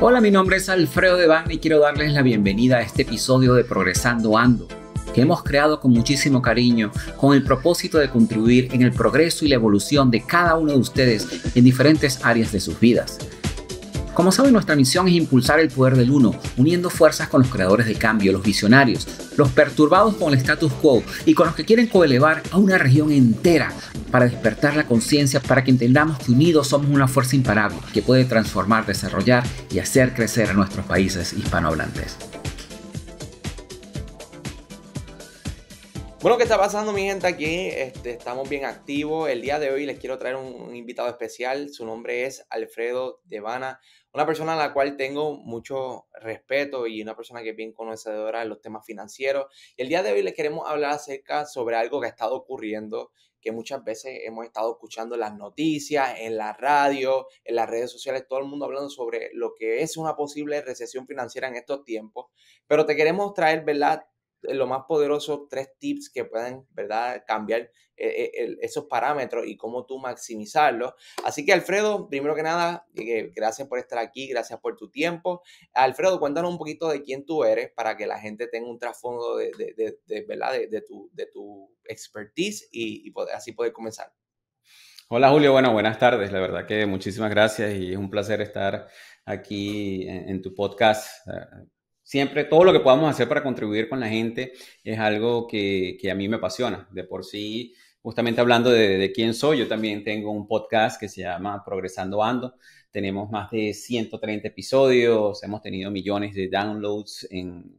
Hola, mi nombre es Alfredo De Vanna y quiero darles la bienvenida a este episodio de Progresando Ando, que hemos creado con muchísimo cariño, con el propósito de contribuir en el progreso y la evolución de cada uno de ustedes en diferentes áreas de sus vidas. Como saben, nuestra misión es impulsar el poder del uno, uniendo fuerzas con los creadores de cambio, los visionarios, los perturbados con el status quo y con los que quieren coelevar a una región entera para despertar la conciencia, para que entendamos que unidos somos una fuerza imparable que puede transformar, desarrollar y hacer crecer a nuestros países hispanohablantes. Bueno, ¿qué está pasando, mi gente? Aquí estamos bien activos. El día de hoy les quiero traer un invitado especial. Su nombre es Alfredo De Vanna, una persona a la cual tengo mucho respeto y una persona que es bien conocedora de los temas financieros. Y el día de hoy les queremos hablar acerca sobre algo que ha estado ocurriendo, que muchas veces hemos estado escuchando en las noticias, en la radio, en las redes sociales, todo el mundo hablando sobre lo que es una posible recesión financiera en estos tiempos. Pero te queremos traer, ¿verdad?, lo más poderoso, tres tips que pueden, ¿verdad?, cambiar esos parámetros y cómo tú maximizarlos. Así que, Alfredo, primero que nada, gracias por estar aquí, gracias por tu tiempo. Alfredo, cuéntanos un poquito de quién tú eres para que la gente tenga un trasfondo ¿verdad?, de tu expertise y así poder comenzar. Hola, Julio. Bueno, buenas tardes. La verdad que muchísimas gracias y es un placer estar aquí en tu podcast. Siempre todo lo que podamos hacer para contribuir con la gente es algo que a mí me apasiona. De por sí, justamente hablando de quién soy, yo también tengo un podcast que se llama Progresando Ando. Tenemos más de 130 episodios, hemos tenido millones de downloads en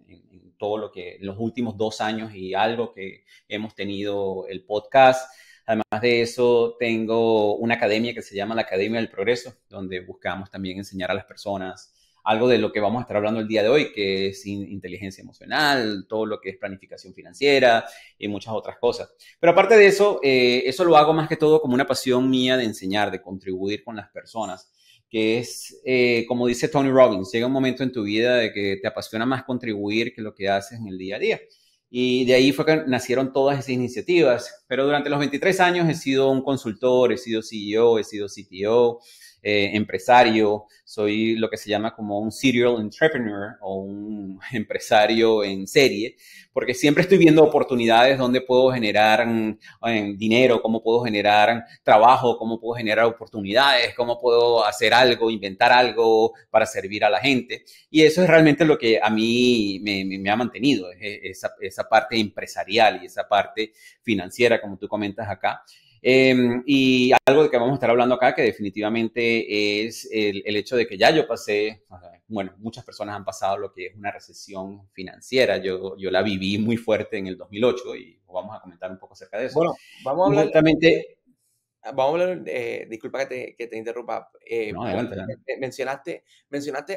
todo lo que en los últimos 2 años y algo que hemos tenido el podcast. Además de eso, tengo una academia que se llama la Academia del Progreso, donde buscamos también enseñar a las personas algo de lo que vamos a estar hablando el día de hoy, que es inteligencia emocional, todo lo que es planificación financiera y muchas otras cosas. Pero aparte de eso, eso lo hago más que todo como una pasión mía de enseñar, de contribuir con las personas, que es, como dice Tony Robbins, llega un momento en tu vida de que te apasiona más contribuir que lo que haces en el día a día. Y de ahí fue que nacieron todas esas iniciativas. Pero durante los 23 años he sido un consultor, he sido CEO, he sido CTO, empresario. Soy lo que se llama como un serial entrepreneur o un empresario en serie, porque siempre estoy viendo oportunidades donde puedo generar dinero, cómo puedo generar trabajo, cómo puedo generar oportunidades, cómo puedo hacer algo, inventar algo para servir a la gente. Y eso es realmente lo que a mí me ha mantenido, esa parte empresarial y esa parte financiera, como tú comentas acá. Y algo de que vamos a estar hablando acá que definitivamente es el hecho de que ya yo pasé, bueno, muchas personas han pasado lo que es una recesión financiera. Yo la viví muy fuerte en el 2008 y vamos a comentar un poco acerca de eso. Bueno, vamos a hablar justamente. Vamos a hablar, disculpa que te interrumpa. No, adelante. Mencionaste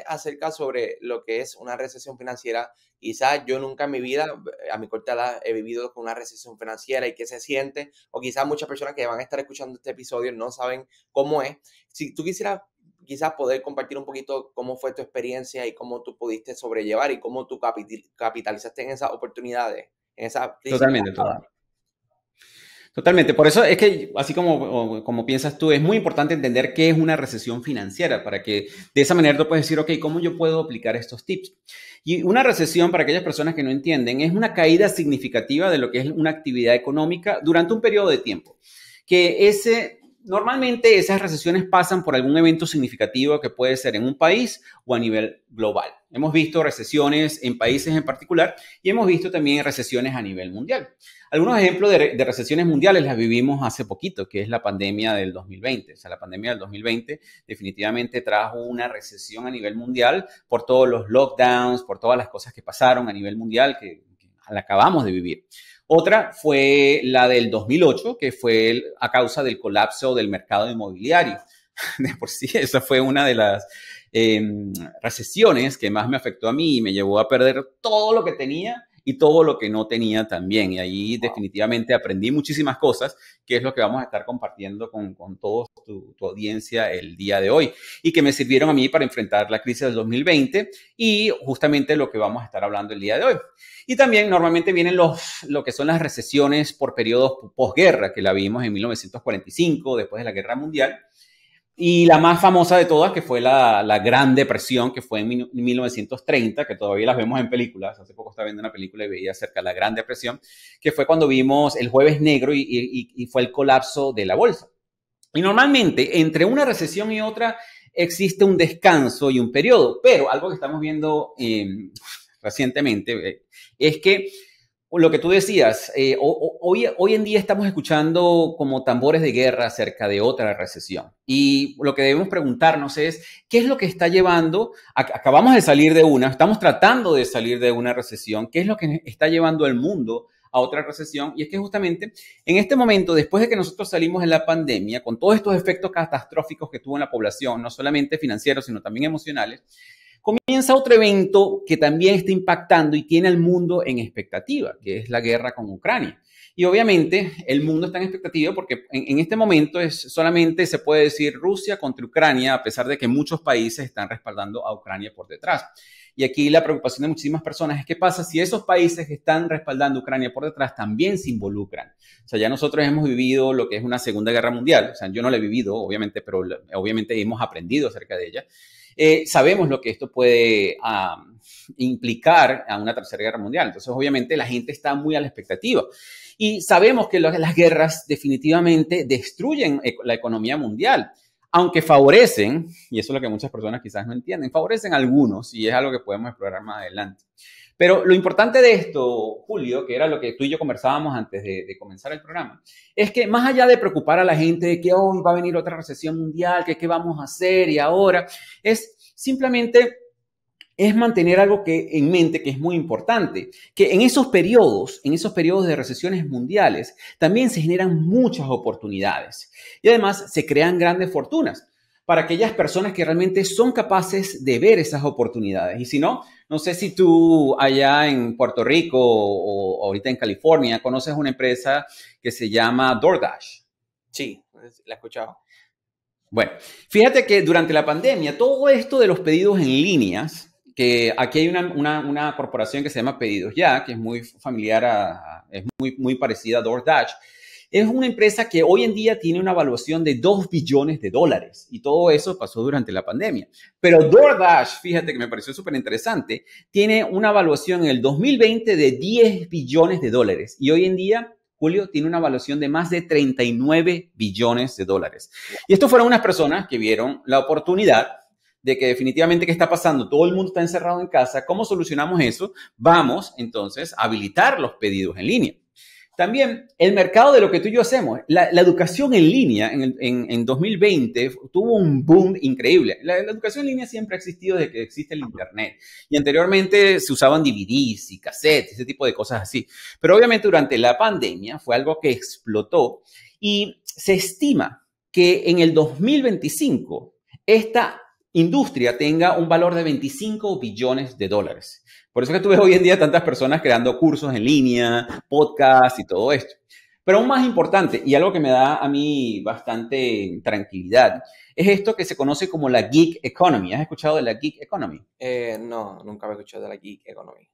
acerca sobre lo que es una recesión financiera. Quizás yo nunca en mi vida, a mi corta edad, he vivido con una recesión financiera y qué se siente. O quizás muchas personas que van a estar escuchando este episodio no saben cómo es. Si tú quisieras quizás poder compartir un poquito cómo fue tu experiencia y cómo tú pudiste sobrellevar y cómo tú capitalizaste en esas oportunidades. En esa Totalmente. Por eso es que, así como piensas tú, es muy importante entender qué es una recesión financiera para que de esa manera tú puedes decir, ok, ¿cómo yo puedo aplicar estos tips? Y una recesión, para aquellas personas que no entienden, es una caída significativa de lo que es una actividad económica durante un periodo de tiempo. Normalmente esas recesiones pasan por algún evento significativo que puede ser en un país o a nivel global. Hemos visto recesiones en países en particular y hemos visto también recesiones a nivel mundial. Algunos ejemplos de recesiones mundiales las vivimos hace poquito, que es la pandemia del 2020. O sea, la pandemia del 2020 definitivamente trajo una recesión a nivel mundial por todos los lockdowns, por todas las cosas que pasaron a nivel mundial que la acabamos de vivir. Otra fue la del 2008, que fue a causa del colapso del mercado inmobiliario. De por sí, esa fue una de las recesiones que más me afectó a mí y me llevó a perder todo lo que tenía y todo lo que no tenía también. Y ahí definitivamente aprendí muchísimas cosas, que es lo que vamos a estar compartiendo con toda tu audiencia el día de hoy y que me sirvieron a mí para enfrentar la crisis del 2020 y justamente lo que vamos a estar hablando el día de hoy. Y también normalmente vienen lo que son las recesiones por periodos posguerra, que la vimos en 1945, después de la Guerra Mundial. Y la más famosa de todas, que fue la Gran Depresión, que fue en 1930, que todavía las vemos en películas. Hace poco estaba viendo una película y veía acerca de la Gran Depresión, que fue cuando vimos el Jueves Negro y fue el colapso de la bolsa. Y normalmente, entre una recesión y otra, existe un descanso y un periodo. Pero algo que estamos viendo recientemente es que lo que tú decías, hoy en día estamos escuchando como tambores de guerra acerca de otra recesión. Y lo que debemos preguntarnos es, ¿qué es lo que está llevando? Acabamos de salir de una, estamos tratando de salir de una recesión. ¿Qué es lo que está llevando al mundo a otra recesión? Y es que justamente en este momento, después de que nosotros salimos de la pandemia, con todos estos efectos catastróficos que tuvo en la población, no solamente financieros, sino también emocionales, comienza otro evento que también está impactando y tiene al mundo en expectativa, que es la guerra con Ucrania. Y obviamente el mundo está en expectativa porque en este momento solamente se puede decir Rusia contra Ucrania, a pesar de que muchos países están respaldando a Ucrania por detrás. Y aquí la preocupación de muchísimas personas es qué pasa si esos países que están respaldando a Ucrania por detrás también se involucran. O sea, ya nosotros hemos vivido lo que es una Segunda Guerra Mundial. O sea, yo no la he vivido, obviamente, pero obviamente hemos aprendido acerca de ella. Sabemos lo que esto puede implicar a una Tercera Guerra Mundial. Entonces, obviamente, la gente está muy a la expectativa. Y sabemos que las guerras definitivamente destruyen la economía mundial, aunque favorecen, y eso es lo que muchas personas quizás no entienden, favorecen a algunos, y es algo que podemos explorar más adelante. Pero lo importante de esto, Julio, que era lo que tú y yo conversábamos antes de comenzar el programa, es que más allá de preocupar a la gente de que hoy va a venir otra recesión mundial, que qué vamos a hacer y ahora, es simplemente es mantener algo en mente que es muy importante, que en esos periodos de recesiones mundiales también se generan muchas oportunidades y además se crean grandes fortunas para aquellas personas que realmente son capaces de ver esas oportunidades. Y si no, no sé si tú allá en Puerto Rico o ahorita en California conoces una empresa que se llama DoorDash. Sí, la he escuchado. Bueno, fíjate que durante la pandemia todo esto de los pedidos en líneas, que aquí hay una corporación que se llama Pedidos Ya, que es muy familiar, es muy parecida a DoorDash. Es una empresa que hoy en día tiene una valuación de $2 billones y todo eso pasó durante la pandemia. Pero DoorDash, fíjate que me pareció súper interesante, tiene una valuación en el 2020 de $10 billones y hoy en día, Julio, tiene una valuación de más de $39 billones. Y esto fueron unas personas que vieron la oportunidad de que definitivamente, ¿qué está pasando? Todo el mundo está encerrado en casa. ¿Cómo solucionamos eso? Vamos, entonces, a habilitar los pedidos en línea. También el mercado de lo que tú y yo hacemos. La educación en línea en 2020 tuvo un boom increíble. La educación en línea siempre ha existido desde que existe el Internet. Y anteriormente se usaban DVDs y cassettes, ese tipo de cosas así. Pero obviamente durante la pandemia fue algo que explotó y se estima que en el 2025 esta industria tenga un valor de $25 billones. Por eso que tú ves hoy en día tantas personas creando cursos en línea, podcasts y todo esto. Pero aún más importante, y algo que me da a mí bastante tranquilidad, es esto que se conoce como la Gig Economy. ¿Has escuchado de la Gig Economy? No, nunca me he escuchado de la Gig Economy.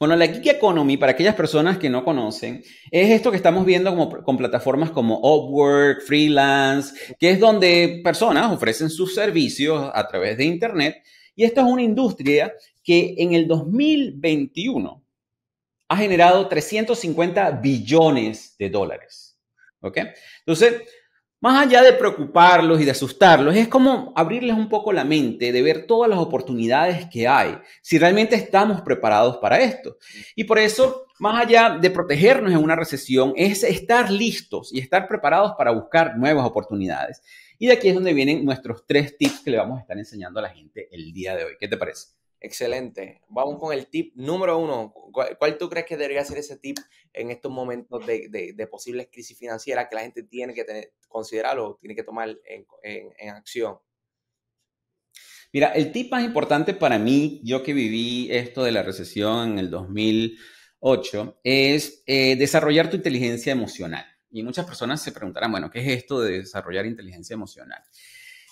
Bueno, la Gig Economy, para aquellas personas que no conocen, es esto que estamos viendo con plataformas como Upwork, Freelance, que es donde personas ofrecen sus servicios a través de Internet. Y esto es una industria que en el 2021 ha generado $350 billones. ¿Ok? Entonces, más allá de preocuparlos y de asustarlos, es como abrirles un poco la mente de ver todas las oportunidades que hay, si realmente estamos preparados para esto. Y por eso, más allá de protegernos en una recesión, es estar listos y estar preparados para buscar nuevas oportunidades. Y de aquí es donde vienen nuestros 3 tips que le vamos a estar enseñando a la gente el día de hoy. ¿Qué te parece? Excelente. Vamos con el tip número 1. ¿Cuál tú crees que debería ser ese tip en estos momentos de posibles crisis financieras que la gente tiene que considerar o tiene que tomar en acción? Mira, el tip más importante para mí, yo que viví esto de la recesión en el 2008, es desarrollar tu inteligencia emocional. Y muchas personas se preguntarán, bueno, ¿qué es esto de desarrollar inteligencia emocional?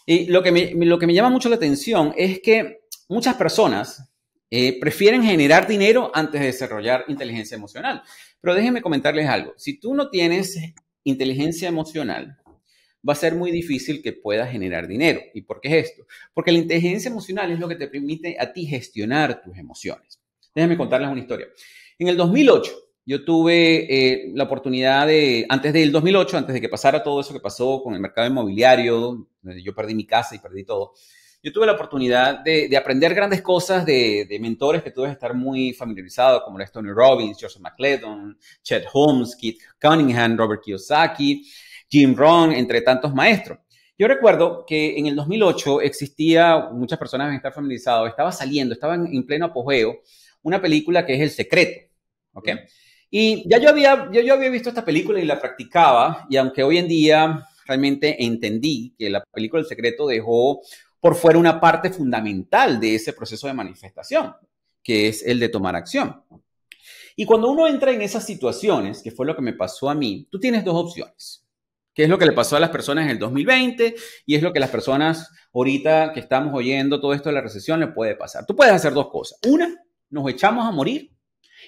Y lo que me llama mucho la atención es que muchas personas prefieren generar dinero antes de desarrollar inteligencia emocional. Pero déjenme comentarles algo. Si tú no tienes inteligencia emocional, va a ser muy difícil que puedas generar dinero. ¿Y por qué es esto? Porque la inteligencia emocional es lo que te permite a ti gestionar tus emociones. Déjame contarles una historia. En el 2008, yo tuve la oportunidad de, antes del 2008, antes de que pasara todo eso que pasó con el mercado inmobiliario, donde yo perdí mi casa y perdí todo, yo tuve la oportunidad de aprender grandes cosas de mentores que tú debes estar muy familiarizado, como el Tony Robbins, Joseph MacLedon, Chet Holmes, Keith Cunningham, Robert Kiyosaki, Jim Rohn, entre tantos maestros. Yo recuerdo que en el 2008 existía, muchas personas deben estar familiarizados, estaba saliendo, estaba en pleno apogeo, una película que es El Secreto, ¿ok? Y ya yo había visto esta película y la practicaba, y aunque hoy en día realmente entendí que la película El Secreto dejó por fuera una parte fundamental de ese proceso de manifestación, que es el de tomar acción. Y cuando uno entra en esas situaciones, que fue lo que me pasó a mí, tú tienes dos opciones, que es lo que le pasó a las personas en el 2020 y es lo que las personas ahorita que estamos oyendo todo esto de la recesión le puede pasar. Tú puedes hacer dos cosas. Una, nos echamos a morir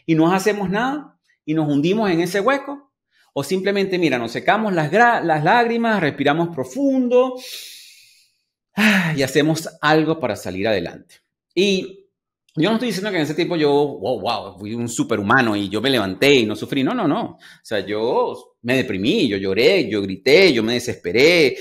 y no hacemos nada, y nos hundimos en ese hueco, o simplemente, mira, nos secamos las lágrimas, respiramos profundo y hacemos algo para salir adelante. Y yo no estoy diciendo que en ese tiempo yo, wow, fui un superhumano y yo me levanté y no sufrí. No, no, no. O sea, yo me deprimí, yo lloré, yo grité, yo me desesperé,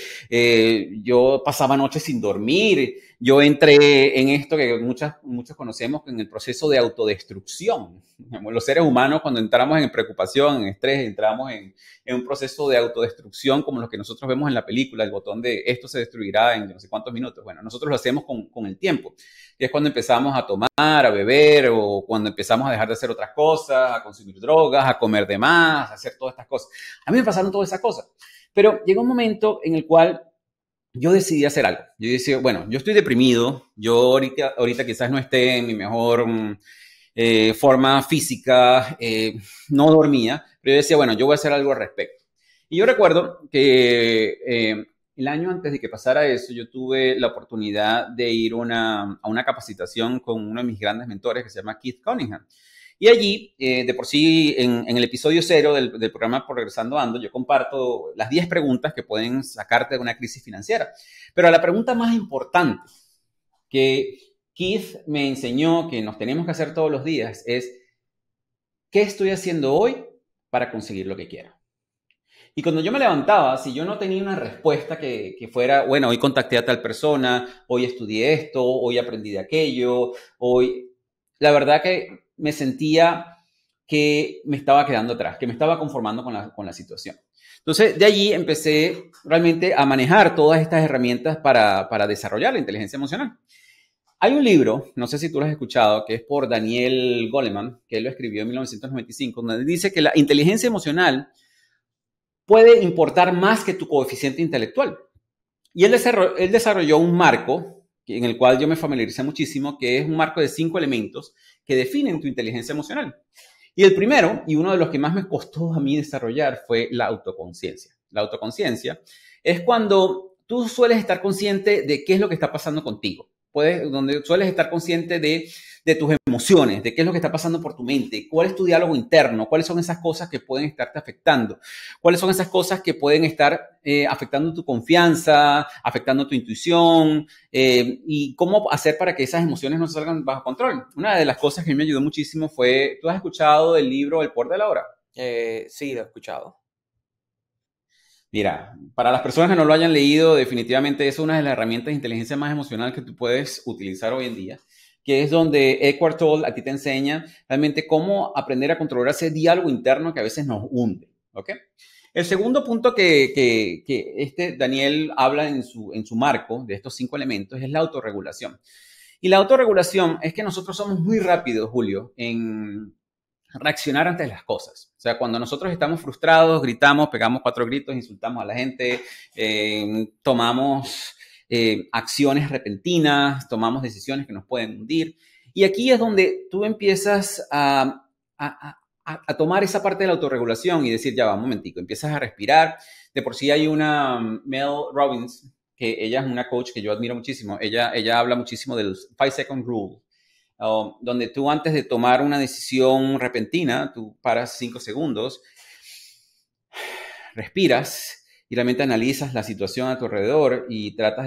yo pasaba noches sin dormir, yo entré en esto que muchos conocemos en el proceso de autodestrucción. Los seres humanos, cuando entramos en preocupación, en estrés, entramos en un proceso de autodestrucción como los que nosotros vemos en la película, el botón de esto se destruirá en no sé cuántos minutos. Bueno, nosotros lo hacemos con el tiempo. Y es cuando empezamos a tomar, a beber, o cuando empezamos a dejar de hacer otras cosas, a consumir drogas, a comer de más, a hacer todas estas cosas. A mí me pasaron todas esas cosas. Pero llegó un momento en el cual yo decidí hacer algo. Yo decía, bueno, yo estoy deprimido. Yo ahorita quizás no esté en mi mejor forma física. No dormía. Pero yo decía, bueno, yo voy a hacer algo al respecto. Y yo recuerdo que el año antes de que pasara eso, yo tuve la oportunidad de ir a una capacitación con uno de mis grandes mentores que se llama Keith Cunningham. Y allí, de por sí, en el episodio 0 del programa Progresando Ando, yo comparto las 10 preguntas que pueden sacarte de una crisis financiera. Pero la pregunta más importante que Keith me enseñó que nos tenemos que hacer todos los días es, ¿qué estoy haciendo hoy para conseguir lo que quiero? Y cuando yo me levantaba, si yo no tenía una respuesta que fuera, bueno, hoy contacté a tal persona, hoy estudié esto, hoy aprendí de aquello, hoy... La verdad que... me sentía que me estaba quedando atrás, que me estaba conformando con la situación. Entonces, de allí empecé realmente a manejar todas estas herramientas para desarrollar la inteligencia emocional. Hay un libro, no sé si tú lo has escuchado, que es por Daniel Goleman, que él lo escribió en 1995, donde dice que la inteligencia emocional puede importar más que tu coeficiente intelectual. Y él desarrolló un marco en el cual yo me familiaricé muchísimo, que es un marco de 5 elementos que definen tu inteligencia emocional. Y el primero, y uno de los que más me costó a mí desarrollar, fue la autoconciencia. La autoconciencia es cuando tú sueles estar consciente de qué es lo que está pasando contigo. Donde sueles estar consciente de tus emociones, de qué es lo que está pasando por tu mente, cuál es tu diálogo interno, cuáles son esas cosas que pueden estarte afectando, cuáles son esas cosas que pueden estar afectando tu confianza, afectando tu intuición, y cómo hacer para que esas emociones no salgan bajo control. Una de las cosas que me ayudó muchísimo fue, ¿tú has escuchado el libro El Poder de la Hora? Sí, lo he escuchado. Mira, para las personas que no lo hayan leído, definitivamente es una de las herramientas de inteligencia más emocional que tú puedes utilizar hoy en día, que es donde Eckhart Tolle a ti te enseña realmente cómo aprender a controlar ese diálogo interno que a veces nos hunde, ¿ok? El segundo punto que Daniel habla en su marco de estos 5 elementos es la autorregulación. Y la autorregulación es que nosotros somos muy rápidos, Julio, en reaccionar ante las cosas. O sea, cuando nosotros estamos frustrados, gritamos, pegamos 4 gritos, insultamos a la gente, tomamos acciones repentinas, tomamos decisiones que nos pueden hundir. Y aquí es donde tú empiezas a tomar esa parte de la autorregulación y decir, ya va, un momentico, empiezas a respirar. De por sí hay una Mel Robbins, que ella es una coach que yo admiro muchísimo. Ella habla muchísimo del 5-second rule. Donde tú antes de tomar una decisión repentina, tú paras 5 segundos, respiras y realmente analizas la situación a tu alrededor y tratas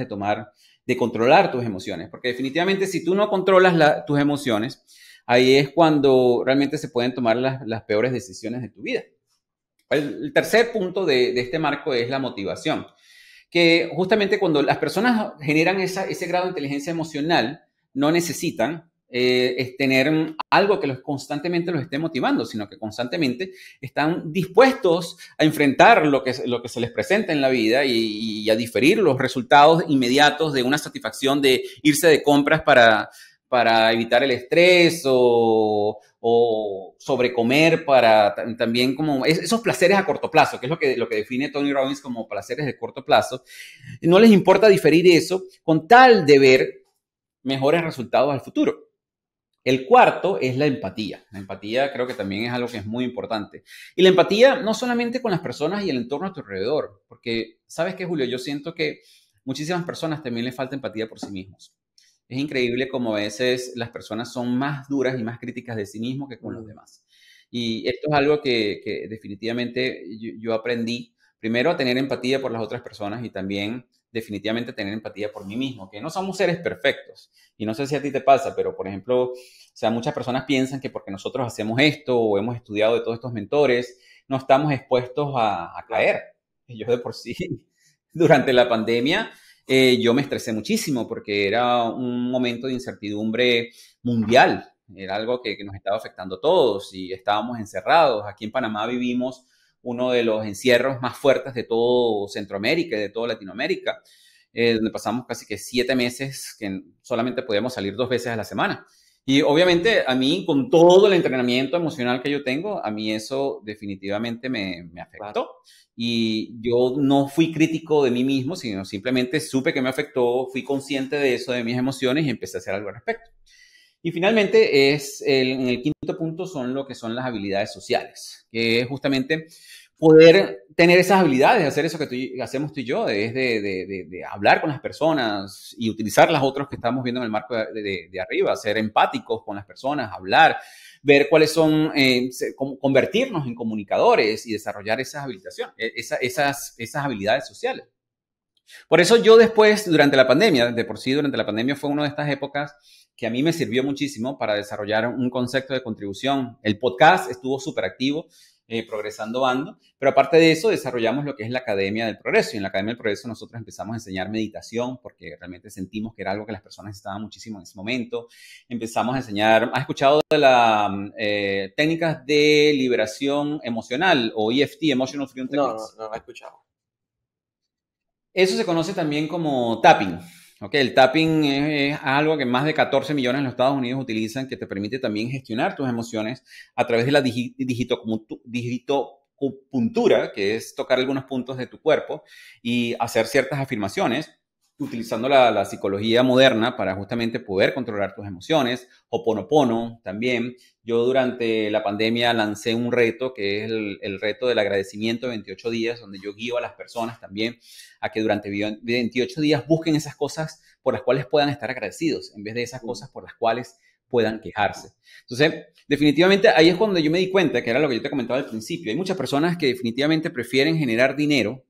de controlar tus emociones. Porque definitivamente si tú no controlas tus emociones, ahí es cuando realmente se pueden tomar las peores decisiones de tu vida. El tercer punto de este marco es la motivación. Que justamente cuando las personas generan ese grado de inteligencia emocional, no necesitan tener algo que constantemente los esté motivando, sino que constantemente están dispuestos a enfrentar lo que se les presenta en la vida y a diferir los resultados inmediatos de una satisfacción de irse de compras para evitar el estrés o sobrecomer para también como esos placeres a corto plazo, que es lo que define Tony Robbins como placeres de corto plazo. No les importa diferir eso con tal de ver mejores resultados al futuro. El cuarto es la empatía. La empatía creo que también es algo que es muy importante. Y la empatía no solamente con las personas y el entorno a tu alrededor, porque ¿sabes qué, Julio? Yo siento que muchísimas personas también les falta empatía por sí mismos. Es increíble como a veces las personas son más duras y más críticas de sí mismos que con los demás. Y esto es algo que definitivamente yo aprendí. Primero, a tener empatía por las otras personas y también definitivamente tener empatía por mí mismo, que no somos seres perfectos. Y no sé si a ti te pasa, pero por ejemplo, o sea, muchas personas piensan que porque nosotros hacemos esto o hemos estudiado de todos estos mentores, no estamos expuestos a caer. Y yo de por sí, durante la pandemia, yo me estresé muchísimo porque era un momento de incertidumbre mundial. Era algo que nos estaba afectando a todos y estábamos encerrados. Aquí en Panamá vivimos uno de los encierros más fuertes de todo Centroamérica y de toda Latinoamérica, donde pasamos casi que 7 meses que solamente podíamos salir 2 veces a la semana. Y obviamente a mí, con todo el entrenamiento emocional que yo tengo, a mí eso definitivamente me afectó. Y yo no fui crítico de mí mismo, sino simplemente supe que me afectó, fui consciente de eso, de mis emociones, y empecé a hacer algo al respecto. Y finalmente, en el quinto punto son lo que son las habilidades sociales, que es justamente poder tener esas habilidades, hacer eso que hacemos tú y yo, de hablar con las personas y utilizar las otras que estamos viendo en el marco de arriba, ser empáticos con las personas, hablar, ver cuáles son, convertirnos en comunicadores y desarrollar esas habilidades sociales. Por eso yo después, durante la pandemia, de por sí durante la pandemia fue una de estas épocas que a mí me sirvió muchísimo para desarrollar un concepto de contribución. El podcast estuvo súper activo, Progresando Ando, pero aparte de eso desarrollamos lo que es la Academia del Progreso, y en la Academia del Progreso nosotros empezamos a enseñar meditación porque realmente sentimos que era algo que las personas estaban muchísimo en ese momento. Empezamos a enseñar, ¿has escuchado de las técnicas de liberación emocional o EFT, Emotional Freedom Techniques? No, no la he escuchado. Eso se conoce también como tapping. Okay, el tapping es algo que más de 14 millones en los Estados Unidos utilizan, que te permite también gestionar tus emociones a través de la digitopuntura, que es tocar algunos puntos de tu cuerpo y hacer ciertas afirmaciones, utilizando la psicología moderna para justamente poder controlar tus emociones. Ho'oponopono también. Yo durante la pandemia lancé un reto que es el reto del agradecimiento de 28 días, donde yo guío a las personas también a que durante 28 días busquen esas cosas por las cuales puedan estar agradecidos, en vez de esas cosas por las cuales puedan quejarse. Entonces, definitivamente ahí es cuando yo me di cuenta, que era lo que yo te comentaba al principio, hay muchas personas que definitivamente prefieren generar dinero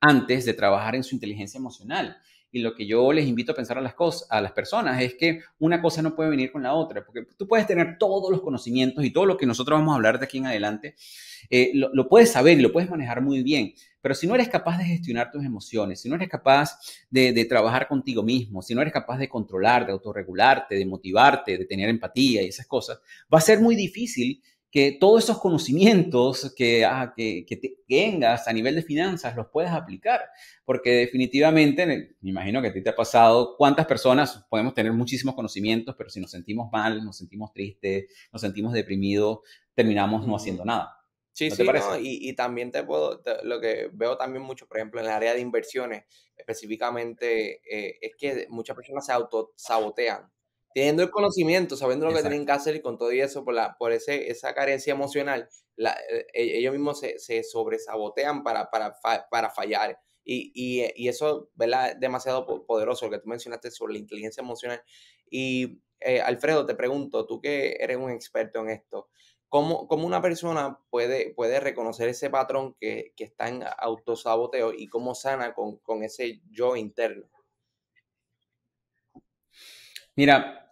antes de trabajar en su inteligencia emocional. Y lo que yo les invito a pensar a las personas es que una cosa no puede venir con la otra, porque tú puedes tener todos los conocimientos y todo lo que nosotros vamos a hablar de aquí en adelante, lo puedes saber y lo puedes manejar muy bien, pero si no eres capaz de gestionar tus emociones, si no eres capaz de trabajar contigo mismo, si no eres capaz de controlar, de autorregularte, de motivarte, de tener empatía y esas cosas, va a ser muy difícil que todos esos conocimientos que tengas a nivel de finanzas los puedas aplicar, porque definitivamente, me imagino que a ti te ha pasado, cuántas personas podemos tener muchísimos conocimientos, pero si nos sentimos mal, nos sentimos tristes, nos sentimos deprimidos, terminamos no haciendo nada. Sí, ¿no te parece? No, y también lo que veo también mucho, por ejemplo, en el área de inversiones, específicamente, es que muchas personas se autosabotean. Teniendo el conocimiento, sabiendo lo que tienen que hacer y con todo y eso, por esa carencia emocional, ellos mismos se sobresabotean para fallar. Y eso, ¿verdad? Es demasiado poderoso lo que tú mencionaste sobre la inteligencia emocional. Y Alfredo, te pregunto, tú que eres un experto en esto, ¿Cómo una persona puede reconocer ese patrón que está en autosaboteo y cómo sana con ese yo interno? Mira,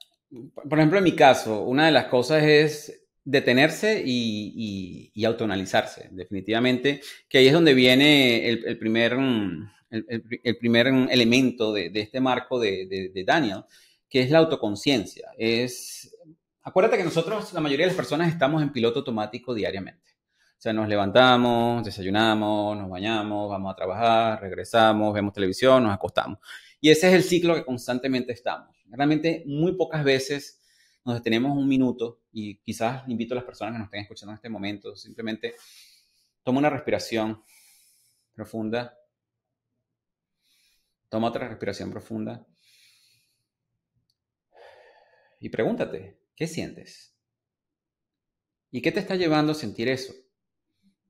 por ejemplo, en mi caso, una de las cosas es detenerse y autoanalizarse, definitivamente, que ahí es donde viene el primer elemento de este marco de Daniel, que es la autoconciencia. Acuérdate que nosotros, la mayoría de las personas, estamos en piloto automático diariamente. O sea, nos levantamos, desayunamos, nos bañamos, vamos a trabajar, regresamos, vemos televisión, nos acostamos. Y ese es el ciclo que constantemente estamos. Realmente muy pocas veces nos detenemos un minuto y quizás invito a las personas que nos estén escuchando en este momento, simplemente toma una respiración profunda, toma otra respiración profunda y pregúntate, ¿qué sientes? ¿Y qué te está llevando a sentir eso?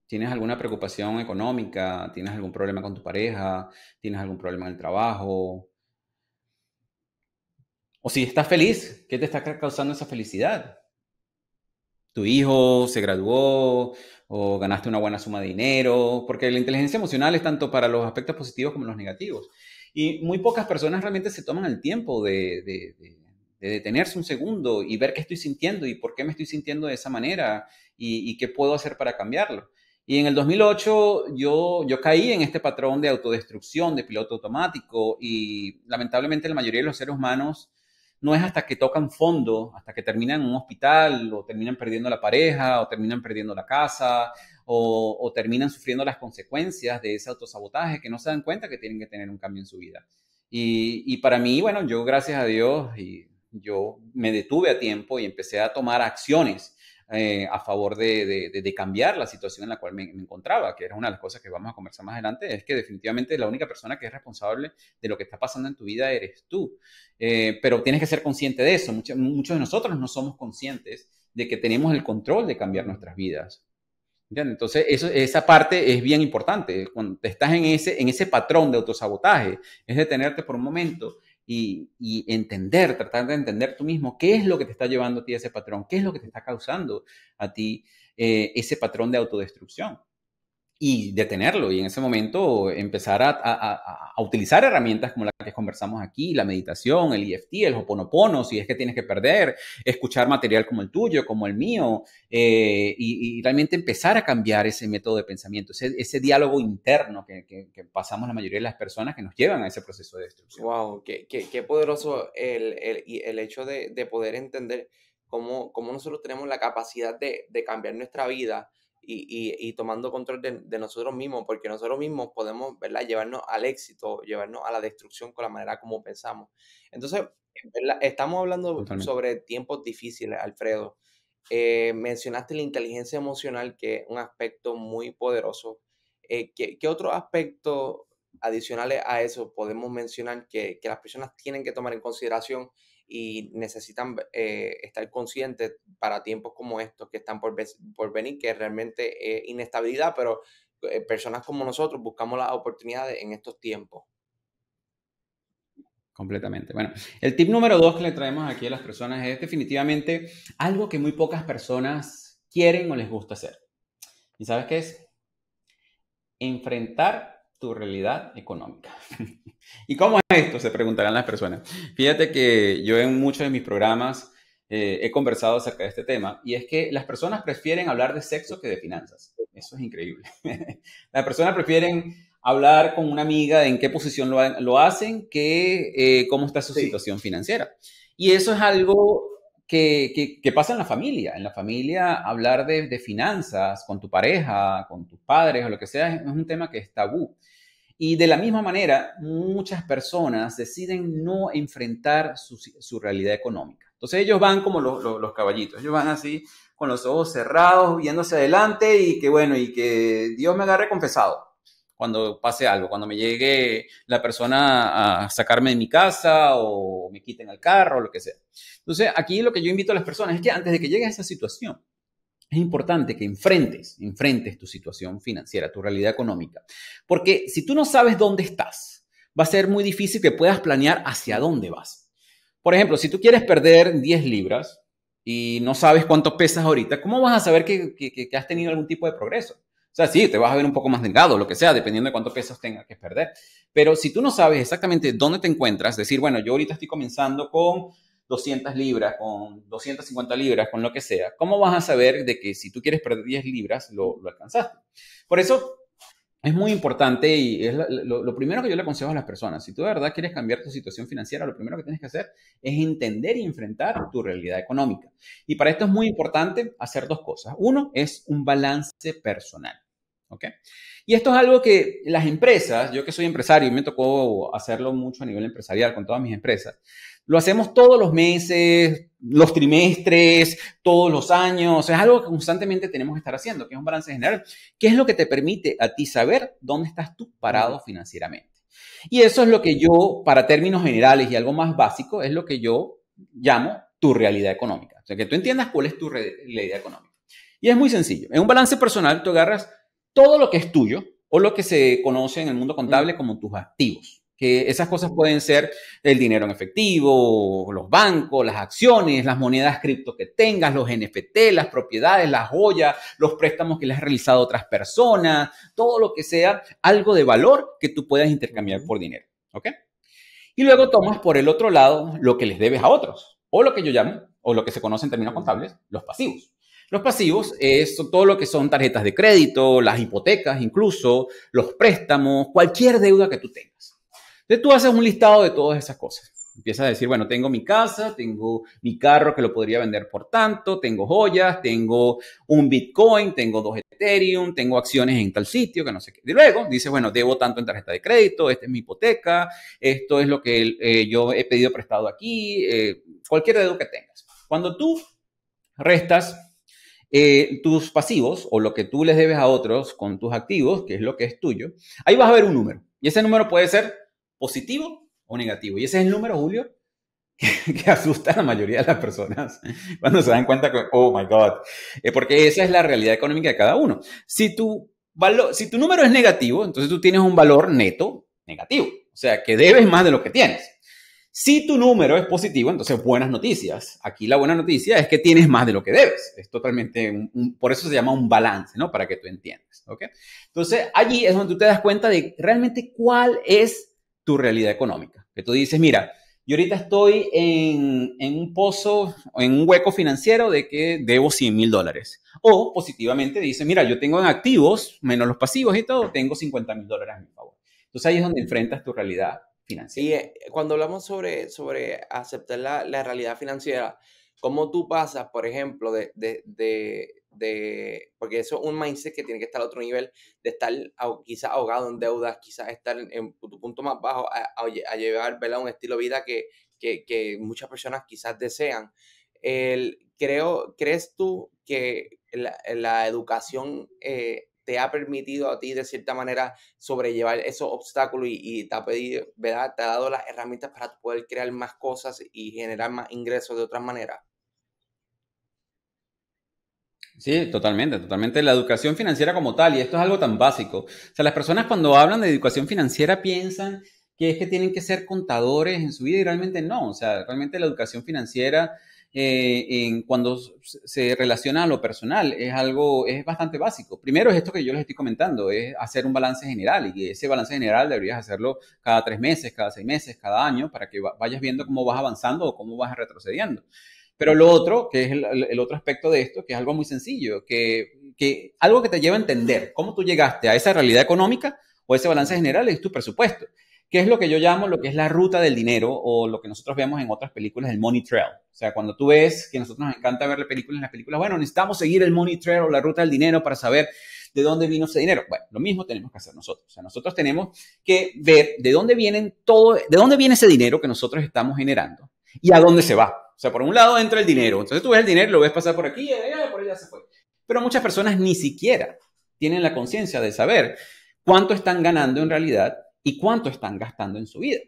¿Tienes alguna preocupación económica? ¿Tienes algún problema con tu pareja? ¿Tienes algún problema en el trabajo? O si estás feliz, ¿qué te está causando esa felicidad? ¿Tu hijo se graduó o ganaste una buena suma de dinero? Porque la inteligencia emocional es tanto para los aspectos positivos como los negativos. Y muy pocas personas realmente se toman el tiempo de detenerse un segundo y ver qué estoy sintiendo y por qué me estoy sintiendo de esa manera y qué puedo hacer para cambiarlo. Y en el 2008 yo caí en este patrón de autodestrucción, de piloto automático, y lamentablemente la mayoría de los seres humanos no es hasta que tocan fondo, hasta que terminan en un hospital o terminan perdiendo la pareja o terminan perdiendo la casa o terminan sufriendo las consecuencias de ese autosabotaje que no se dan cuenta que tienen que tener un cambio en su vida. Y para mí, bueno, yo gracias a Dios yo me detuve a tiempo y empecé a tomar acciones a favor de cambiar la situación en la cual me encontraba, que era una de las cosas que vamos a conversar más adelante, es que definitivamente la única persona que es responsable de lo que está pasando en tu vida eres tú. Pero tienes que ser consciente de eso. Muchos de nosotros no somos conscientes de que tenemos el control de cambiar nuestras vidas. ¿Entiendes? Entonces, esa parte es bien importante. Cuando estás en ese patrón de autosabotaje, es detenerte por un momento y entender, tratar de entender tú mismo qué es lo que te está llevando a ti ese patrón, qué es lo que te está causando a ti ese patrón de autodestrucción y detenerlo y en ese momento empezar a utilizar herramientas como las que conversamos aquí, la meditación, el EFT, el Ho'oponopono, si es que tienes que perder, escuchar material como el tuyo, como el mío y realmente empezar a cambiar ese método de pensamiento, ese diálogo interno que pasamos la mayoría de las personas que nos llevan a ese proceso de destrucción. ¡Wow! ¡Qué poderoso el hecho de poder entender cómo nosotros tenemos la capacidad de cambiar nuestra vida y tomando control de nosotros mismos, porque nosotros mismos podemos, ¿verdad?, llevarnos al éxito, llevarnos a la destrucción con la manera como pensamos. Entonces, ¿verdad?, estamos hablando sobre tiempos difíciles, Alfredo. Mencionaste la inteligencia emocional, que es un aspecto muy poderoso. ¿Qué otros aspectos adicionales a eso podemos mencionar que las personas tienen que tomar en consideración y necesitan estar conscientes para tiempos como estos que están por venir, que realmente es inestabilidad, pero personas como nosotros buscamos las oportunidades en estos tiempos? Completamente. Bueno, el tip número 2 que le traemos aquí a las personas es definitivamente algo que muy pocas personas quieren o les gusta hacer. ¿Y sabes qué es? Enfrentar tu realidad económica. ¿Y cómo es esto?, se preguntarán las personas. Fíjate que yo en muchos de mis programas he conversado acerca de este tema y es que las personas prefieren hablar de sexo que de finanzas. Eso es increíble. Las personas prefieren hablar con una amiga de en qué posición lo hacen que cómo está su situación financiera. Y eso es algo que pasa en la familia. En la familia hablar de finanzas con tu pareja, con tus padres o lo que sea es un tema que es tabú. Y de la misma manera, muchas personas deciden no enfrentar su realidad económica. Entonces ellos van como los caballitos, ellos van así con los ojos cerrados, viéndose adelante y que bueno, y que Dios me agarre confesado. Cuando pase algo, cuando me llegue la persona a sacarme de mi casa o me quiten el carro o lo que sea. Entonces, aquí lo que yo invito a las personas es que antes de que llegue a esa situación, es importante que enfrentes tu situación financiera, tu realidad económica. Porque si tú no sabes dónde estás, va a ser muy difícil que puedas planear hacia dónde vas. Por ejemplo, si tú quieres perder 10 libras, y no sabes cuánto pesas ahorita, ¿cómo vas a saber que has tenido algún tipo de progreso? O sea, sí, te vas a ver un poco más delgado, lo que sea, dependiendo de cuántos pesos tengas que perder. Pero si tú no sabes exactamente dónde te encuentras, decir, bueno, yo ahorita estoy comenzando con 200 libras, con 250 libras, con lo que sea, ¿cómo vas a saber de que si tú quieres perder 10 libras, lo alcanzaste? Por eso es muy importante y es lo primero que yo le aconsejo a las personas. Si tú de verdad quieres cambiar tu situación financiera, lo primero que tienes que hacer es entender y enfrentar tu realidad económica. Y para esto es muy importante hacer dos cosas. Uno es un balance personal. ¿Okay? Y esto es algo que las empresas, yo que soy empresario y me tocó hacerlo mucho a nivel empresarial con todas mis empresas, lo hacemos todos los meses, los trimestres, todos los años. O sea, es algo que constantemente tenemos que estar haciendo, que es un balance general, que es lo que te permite a ti saber dónde estás tú parado financieramente. Y eso es lo que yo, para términos generales y algo más básico, es lo que yo llamo tu realidad económica. O sea, que tú entiendas cuál es tu realidad económica. Y es muy sencillo. En un balance personal tú agarras todo lo que es tuyo o lo que se conoce en el mundo contable como tus activos. Que esas cosas pueden ser el dinero en efectivo, los bancos, las acciones, las monedas cripto que tengas, los NFT, las propiedades, las joyas, los préstamos que le has realizado a otras personas, todo lo que sea algo de valor que tú puedas intercambiar por dinero. ¿Okay? Y luego tomas por el otro lado lo que les debes a otros, o lo que yo llamo, o lo que se conoce en términos contables, los pasivos. Los pasivos son todo lo que son tarjetas de crédito, las hipotecas incluso, los préstamos, cualquier deuda que tú tengas. Entonces tú haces un listado de todas esas cosas. Empiezas a decir, bueno, tengo mi casa, tengo mi carro que lo podría vender por tanto, tengo joyas, tengo un Bitcoin, tengo 2 Ethereum, tengo acciones en tal sitio, que no sé qué. Y luego dices, bueno, debo tanto en tarjeta de crédito, esta es mi hipoteca, esto es lo que yo he pedido prestado aquí, cualquier deuda que tengas. Cuando tú restas tus pasivos o lo que tú les debes a otros con tus activos, que es lo que es tuyo, ahí vas a ver un número. Y ese número puede ser positivo o negativo. Y ese es el número, Julio, que asusta a la mayoría de las personas cuando se dan cuenta que, oh, my God, porque esa es la realidad económica de cada uno. Si tu número es negativo, entonces tú tienes un valor neto negativo. O sea, que debes más de lo que tienes. Si tu número es positivo, entonces buenas noticias. Aquí la buena noticia es que tienes más de lo que debes. Es totalmente, por eso se llama un balance, ¿no? Para que tú entiendas, ¿ok? Entonces, allí es donde tú te das cuenta de realmente cuál es tu realidad económica, que tú dices, mira, yo ahorita estoy en un pozo, en un hueco financiero de que debo $100,000. O positivamente dices, mira, yo tengo en activos, menos los pasivos y todo, tengo $50,000 a mi favor. Entonces ahí es donde enfrentas tu realidad financiera. Y cuando hablamos sobre aceptar la realidad financiera, ¿cómo tú pasas, por ejemplo, porque eso es un mindset que tiene que estar a otro nivel, de estar quizás ahogado en deudas, quizás estar en tu punto más bajo, a llevar, ¿verdad?, un estilo de vida que muchas personas quizás desean. ¿Crees tú que la educación te ha permitido a ti, de cierta manera, sobrellevar esos obstáculos y te ha dado las herramientas para poder crear más cosas y generar más ingresos de otras maneras? Sí, totalmente, totalmente. La educación financiera como tal, y esto es algo tan básico. O sea, las personas cuando hablan de educación financiera piensan que es que tienen que ser contadores en su vida y realmente no. O sea, realmente la educación financiera cuando se relaciona a lo personal es bastante básico. Primero es esto que yo les estoy comentando, es hacer un balance general, y ese balance general deberías hacerlo cada 3 meses, cada 6 meses, cada año, para que vayas viendo cómo vas avanzando o cómo vas retrocediendo. Pero lo otro, que es el otro aspecto de esto, que es algo muy sencillo, que algo que te lleva a entender cómo tú llegaste a esa realidad económica o ese balance general, es tu presupuesto, que es lo que yo llamo lo que es la ruta del dinero, o lo que nosotros vemos en otras películas, el money trail. O sea, cuando tú ves que a nosotros nos encanta ver las películas, bueno, necesitamos seguir el money trail o la ruta del dinero para saber de dónde vino ese dinero. Bueno, lo mismo tenemos que hacer nosotros. O sea, nosotros tenemos que ver de dónde viene ese dinero que nosotros estamos generando y a dónde se va. O sea, por un lado entra el dinero. Entonces tú ves el dinero, lo ves pasar por aquí, por allá se fue. Pero muchas personas ni siquiera tienen la conciencia de saber cuánto están ganando en realidad y cuánto están gastando en su vida.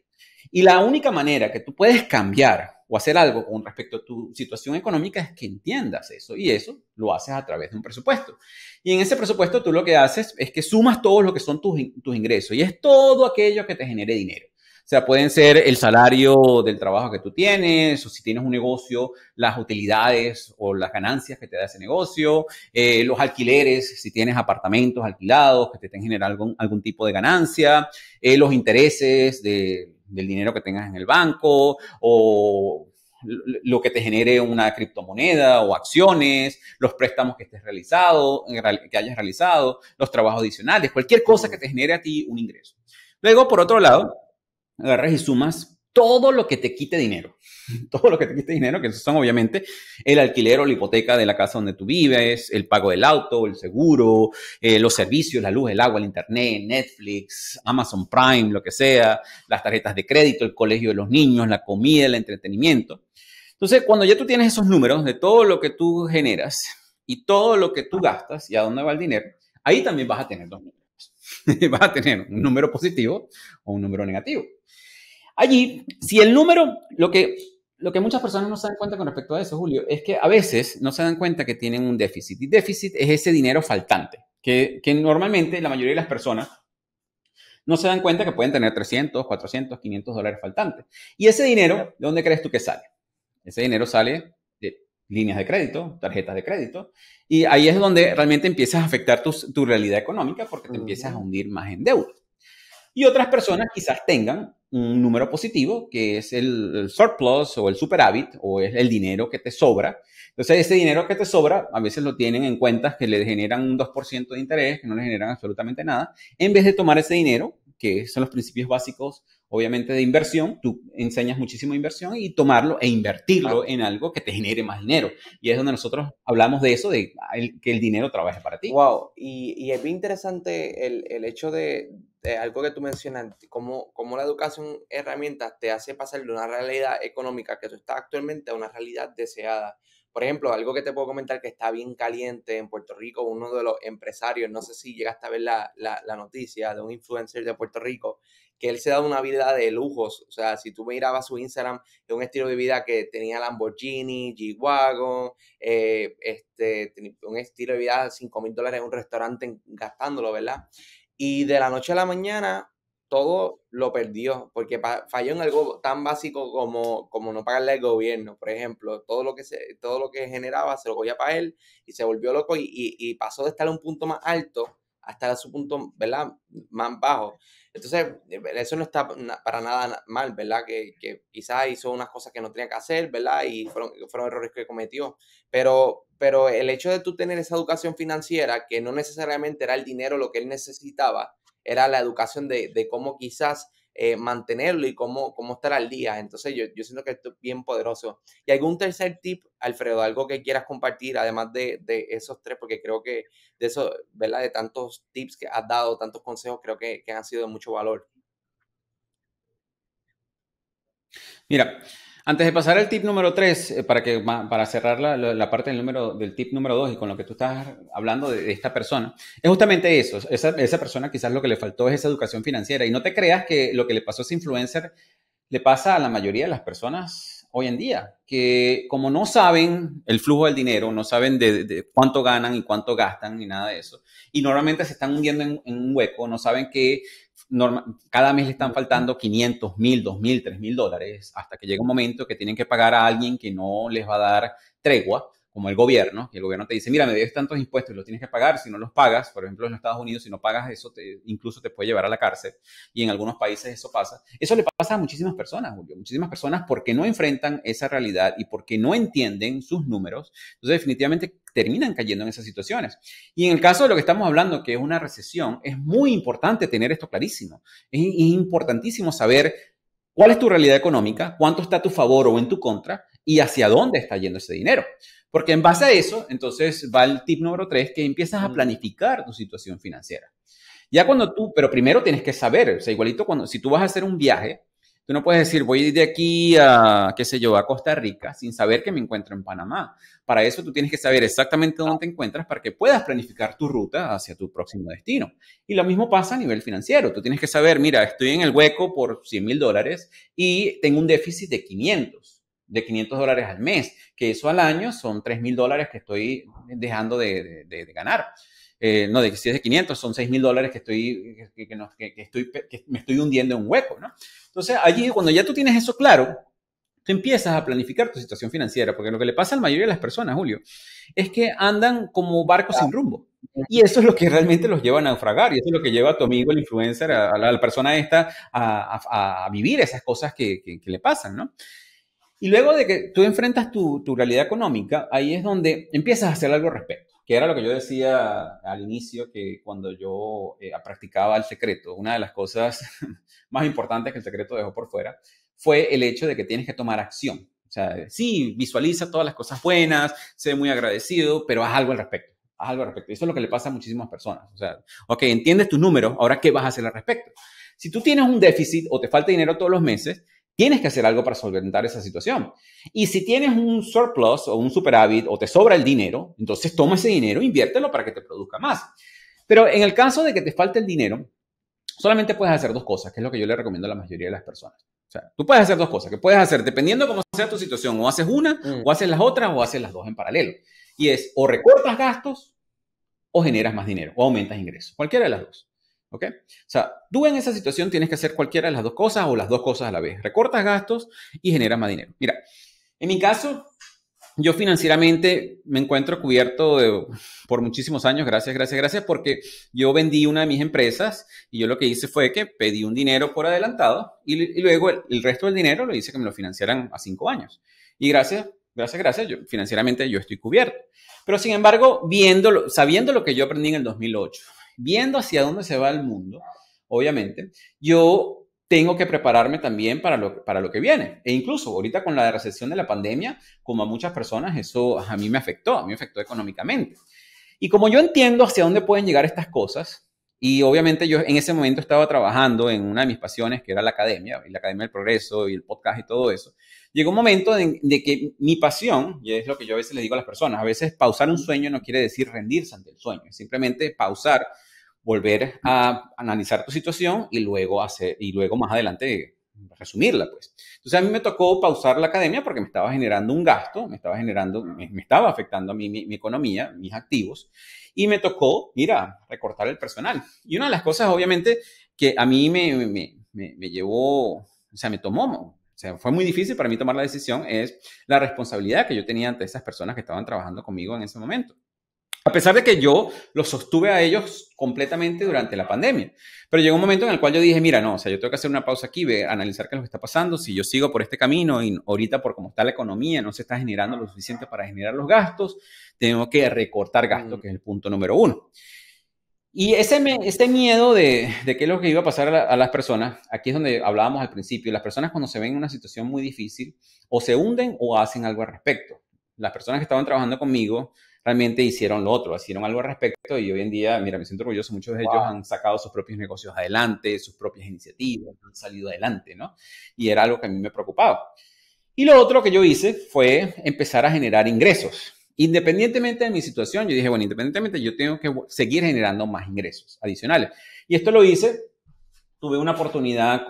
Y la única manera que tú puedes cambiar o hacer algo con respecto a tu situación económica es que entiendas eso. Y eso lo haces a través de un presupuesto. Y en ese presupuesto tú lo que haces es que sumas todo lo que son tus ingresos. Y es todo aquello que te genere dinero. O sea, pueden ser el salario del trabajo que tú tienes, o si tienes un negocio, las utilidades o las ganancias que te da ese negocio, los alquileres, si tienes apartamentos alquilados que te estén generando algún tipo de ganancia, los intereses del dinero que tengas en el banco, o lo que te genere una criptomoneda o acciones, los préstamos que hayas realizado, los trabajos adicionales, cualquier cosa que te genere a ti un ingreso. Luego, por otro lado, agarras y sumas todo lo que te quite dinero. Todo lo que te quite dinero, que son obviamente el alquiler o la hipoteca de la casa donde tú vives, el pago del auto, el seguro, los servicios, la luz, el agua, el internet, Netflix, Amazon Prime, lo que sea, las tarjetas de crédito, el colegio de los niños, la comida, el entretenimiento. Entonces, cuando ya tú tienes esos números de todo lo que tú generas y todo lo que tú gastas y a dónde va el dinero, ahí también vas a tener dos números. Vas a tener un número positivo o un número negativo. Allí, si el número, lo que muchas personas no se dan cuenta con respecto a eso, Julio, es que a veces no se dan cuenta que tienen un déficit. Y déficit es ese dinero faltante, que normalmente la mayoría de las personas no se dan cuenta que pueden tener 300, 400, 500 dólares faltantes. Y ese dinero, ¿de dónde crees tú que sale? Ese dinero sale de líneas de crédito, tarjetas de crédito. Y ahí es donde realmente empiezas a afectar tu realidad económica porque te empiezas a hundir más en deuda. Y otras personas quizás tengan un número positivo, que es el surplus o el superávit, o es el dinero que te sobra. Entonces, ese dinero que te sobra, a veces lo tienen en cuentas que le generan un 2% de interés, que no le generan absolutamente nada. En vez de tomar ese dinero, que son los principios básicos, obviamente, de inversión, tú enseñas muchísima inversión, y tomarlo e invertirlo en algo que te genere más dinero. Y es donde nosotros hablamos de eso, de que el dinero trabaje para ti. Wow, y es bien interesante el hecho de algo que tú mencionas, cómo la educación herramientas te hace pasar de una realidad económica que tú estás actualmente a una realidad deseada. Por ejemplo, algo que te puedo comentar que está bien caliente en Puerto Rico, uno de los empresarios, no sé si llegaste a ver la noticia de un influencer de Puerto Rico, que él se da una vida de lujos. O sea, si tú mirabas su Instagram, es un estilo de vida que tenía Lamborghini, G-Wagon, un estilo de vida de $5,000 en un restaurante gastándolo, ¿verdad? Y de la noche a la mañana todo lo perdió porque falló en algo tan básico como no pagarle al gobierno, por ejemplo. Todo lo que generaba se lo cogía para él y se volvió loco y pasó de estar a un punto más alto hasta su punto, ¿verdad?, más bajo. Entonces, eso no está para nada mal, ¿verdad? Que quizás hizo unas cosas que no tenía que hacer, ¿verdad? Y fueron errores que cometió. Pero el hecho de tú tener esa educación financiera, que no necesariamente era el dinero lo que él necesitaba, era la educación de cómo quizás mantenerlo y cómo estar al día. Entonces, yo siento que esto es bien poderoso. ¿Y algún tercer tip, Alfredo, algo que quieras compartir, además de esos tres? Porque creo que de eso, ¿verdad?, de tantos tips que has dado, tantos consejos, creo que han sido de mucho valor. Mira, antes de pasar al tip número 3, para cerrar la parte del tip número 2 y con lo que tú estás hablando de esta persona, es justamente eso. Esa persona quizás lo que le faltó es esa educación financiera. Y no te creas que lo que le pasó a ese influencer le pasa a la mayoría de las personas hoy en día, que como no saben el flujo del dinero, no saben de cuánto ganan y cuánto gastan ni nada de eso. Y normalmente se están hundiendo en un hueco, no saben que cada mes le están faltando 500, 1000, 2000, 3000 dólares, hasta que llega un momento que tienen que pagar a alguien que no les va a dar tregua, como el gobierno, que el gobierno te dice, mira, me debes tantos impuestos y los tienes que pagar. Si no los pagas, por ejemplo, en los Estados Unidos, si no pagas eso, incluso te puede llevar a la cárcel. Y en algunos países eso pasa. Eso le pasa a muchísimas personas, Julio. Muchísimas personas porque no enfrentan esa realidad y porque no entienden sus números. Entonces, definitivamente terminan cayendo en esas situaciones. Y en el caso de lo que estamos hablando, que es una recesión, es muy importante tener esto clarísimo. Es importantísimo saber cuál es tu realidad económica, cuánto está a tu favor o en tu contra y hacia dónde está yendo ese dinero. Porque en base a eso, entonces va el tip número 3, que empiezas a planificar tu situación financiera. Ya cuando tú, pero primero tienes que saber, o sea, igualito si tú vas a hacer un viaje, tú no puedes decir, voy de aquí a, qué sé yo, a Costa Rica, sin saber que me encuentro en Panamá. Para eso tú tienes que saber exactamente dónde te encuentras para que puedas planificar tu ruta hacia tu próximo destino. Y lo mismo pasa a nivel financiero. Tú tienes que saber, mira, estoy en el hueco por $100,000 y tengo un déficit de $500 al mes, que eso al año son $3,000 que estoy dejando de ganar. no, de que si es de 500, son $6,000 que me estoy hundiendo en un hueco, ¿no? Entonces, allí, cuando ya tú tienes eso claro, tú empiezas a planificar tu situación financiera, porque lo que le pasa a la mayoría de las personas, Julio, es que andan como barcos sin rumbo. Y eso es lo que realmente los lleva a naufragar, y eso es lo que lleva a tu amigo, el influencer, a la persona esta, a vivir esas cosas que le pasan, ¿no? Y luego de que tú enfrentas tu realidad económica, ahí es donde empiezas a hacer algo al respecto, que era lo que yo decía al inicio, que cuando yo practicaba El Secreto, una de las cosas más importantes que El Secreto dejó por fuera fue el hecho de que tienes que tomar acción. O sea, sí, visualiza todas las cosas buenas, sé muy agradecido, pero haz algo al respecto. Haz algo al respecto. Eso es lo que le pasa a muchísimas personas. O sea, ok, entiendes tus números, ahora ¿qué vas a hacer al respecto? Si tú tienes un déficit o te falta dinero todos los meses, tienes que hacer algo para solventar esa situación. Y si tienes un surplus o un superávit o te sobra el dinero, entonces toma ese dinero e inviértelo para que te produzca más. Pero en el caso de que te falte el dinero, solamente puedes hacer dos cosas, que es lo que yo le recomiendo a la mayoría de las personas. O sea, tú puedes hacer dos cosas, que puedes hacer dependiendo de cómo sea tu situación, o haces una, o haces las otras, o haces las dos en paralelo. Y es o recortas gastos o generas más dinero o aumentas ingresos. Cualquiera de las dos. ¿Ok? O sea, tú en esa situación tienes que hacer cualquiera de las dos cosas o las dos cosas a la vez. Recortas gastos y generas más dinero. Mira, en mi caso, yo financieramente me encuentro cubierto por muchísimos años, gracias, porque yo vendí una de mis empresas y yo lo que hice fue que pedí un dinero por adelantado y luego el resto del dinero lo hice que me lo financiaran a 5 años. Y gracias, yo, financieramente yo estoy cubierto. Pero sin embargo, sabiendo lo que yo aprendí en el 2008, viendo hacia dónde se va el mundo, obviamente, yo tengo que prepararme también para lo que viene. E incluso ahorita con la recesión de la pandemia, como a muchas personas, eso a mí me afectó económicamente. Y como yo entiendo hacia dónde pueden llegar estas cosas, y obviamente yo en ese momento estaba trabajando en una de mis pasiones, que era la academia, y la Academia del Progreso, y el podcast y todo eso, llegó un momento de que mi pasión, y es lo que yo a veces le digo a las personas, a veces pausar un sueño no quiere decir rendirse ante el sueño, es simplemente pausar, volver a analizar tu situación y luego más adelante resumirla, pues. Entonces a mí me tocó pausar la academia porque me estaba generando un gasto, me estaba afectando a mí, mi economía, mis activos, y me tocó, mira, recortar el personal. Y una de las cosas, obviamente, que a mí me llevó, o sea, me tomó, o sea, fue muy difícil para mí tomar la decisión, es la responsabilidad que yo tenía ante esas personas que estaban trabajando conmigo en ese momento. A pesar de que yo los sostuve a ellos completamente durante la pandemia. Pero llegó un momento en el cual yo dije, mira, no, o sea, yo tengo que hacer una pausa aquí, analizar qué es lo que está pasando. Si yo sigo por este camino y ahorita por cómo está la economía no se está generando lo suficiente para generar los gastos, tengo que recortar gastos, que es el punto número 1. Y ese miedo de qué es lo que iba a pasar a las personas, aquí es donde hablábamos al principio. Las personas cuando se ven en una situación muy difícil o se hunden o hacen algo al respecto. Las personas que estaban trabajando conmigo realmente hicieron lo otro, hicieron algo al respecto y hoy en día, mira, me siento orgulloso, muchos de ellos han sacado sus propios negocios adelante, sus propias iniciativas, han salido adelante, ¿no? Y era algo que a mí me preocupaba. Y lo otro que yo hice fue empezar a generar ingresos. Independientemente de mi situación, yo dije, bueno, independientemente yo tengo que seguir generando más ingresos adicionales. Y esto lo hice, tuve una oportunidad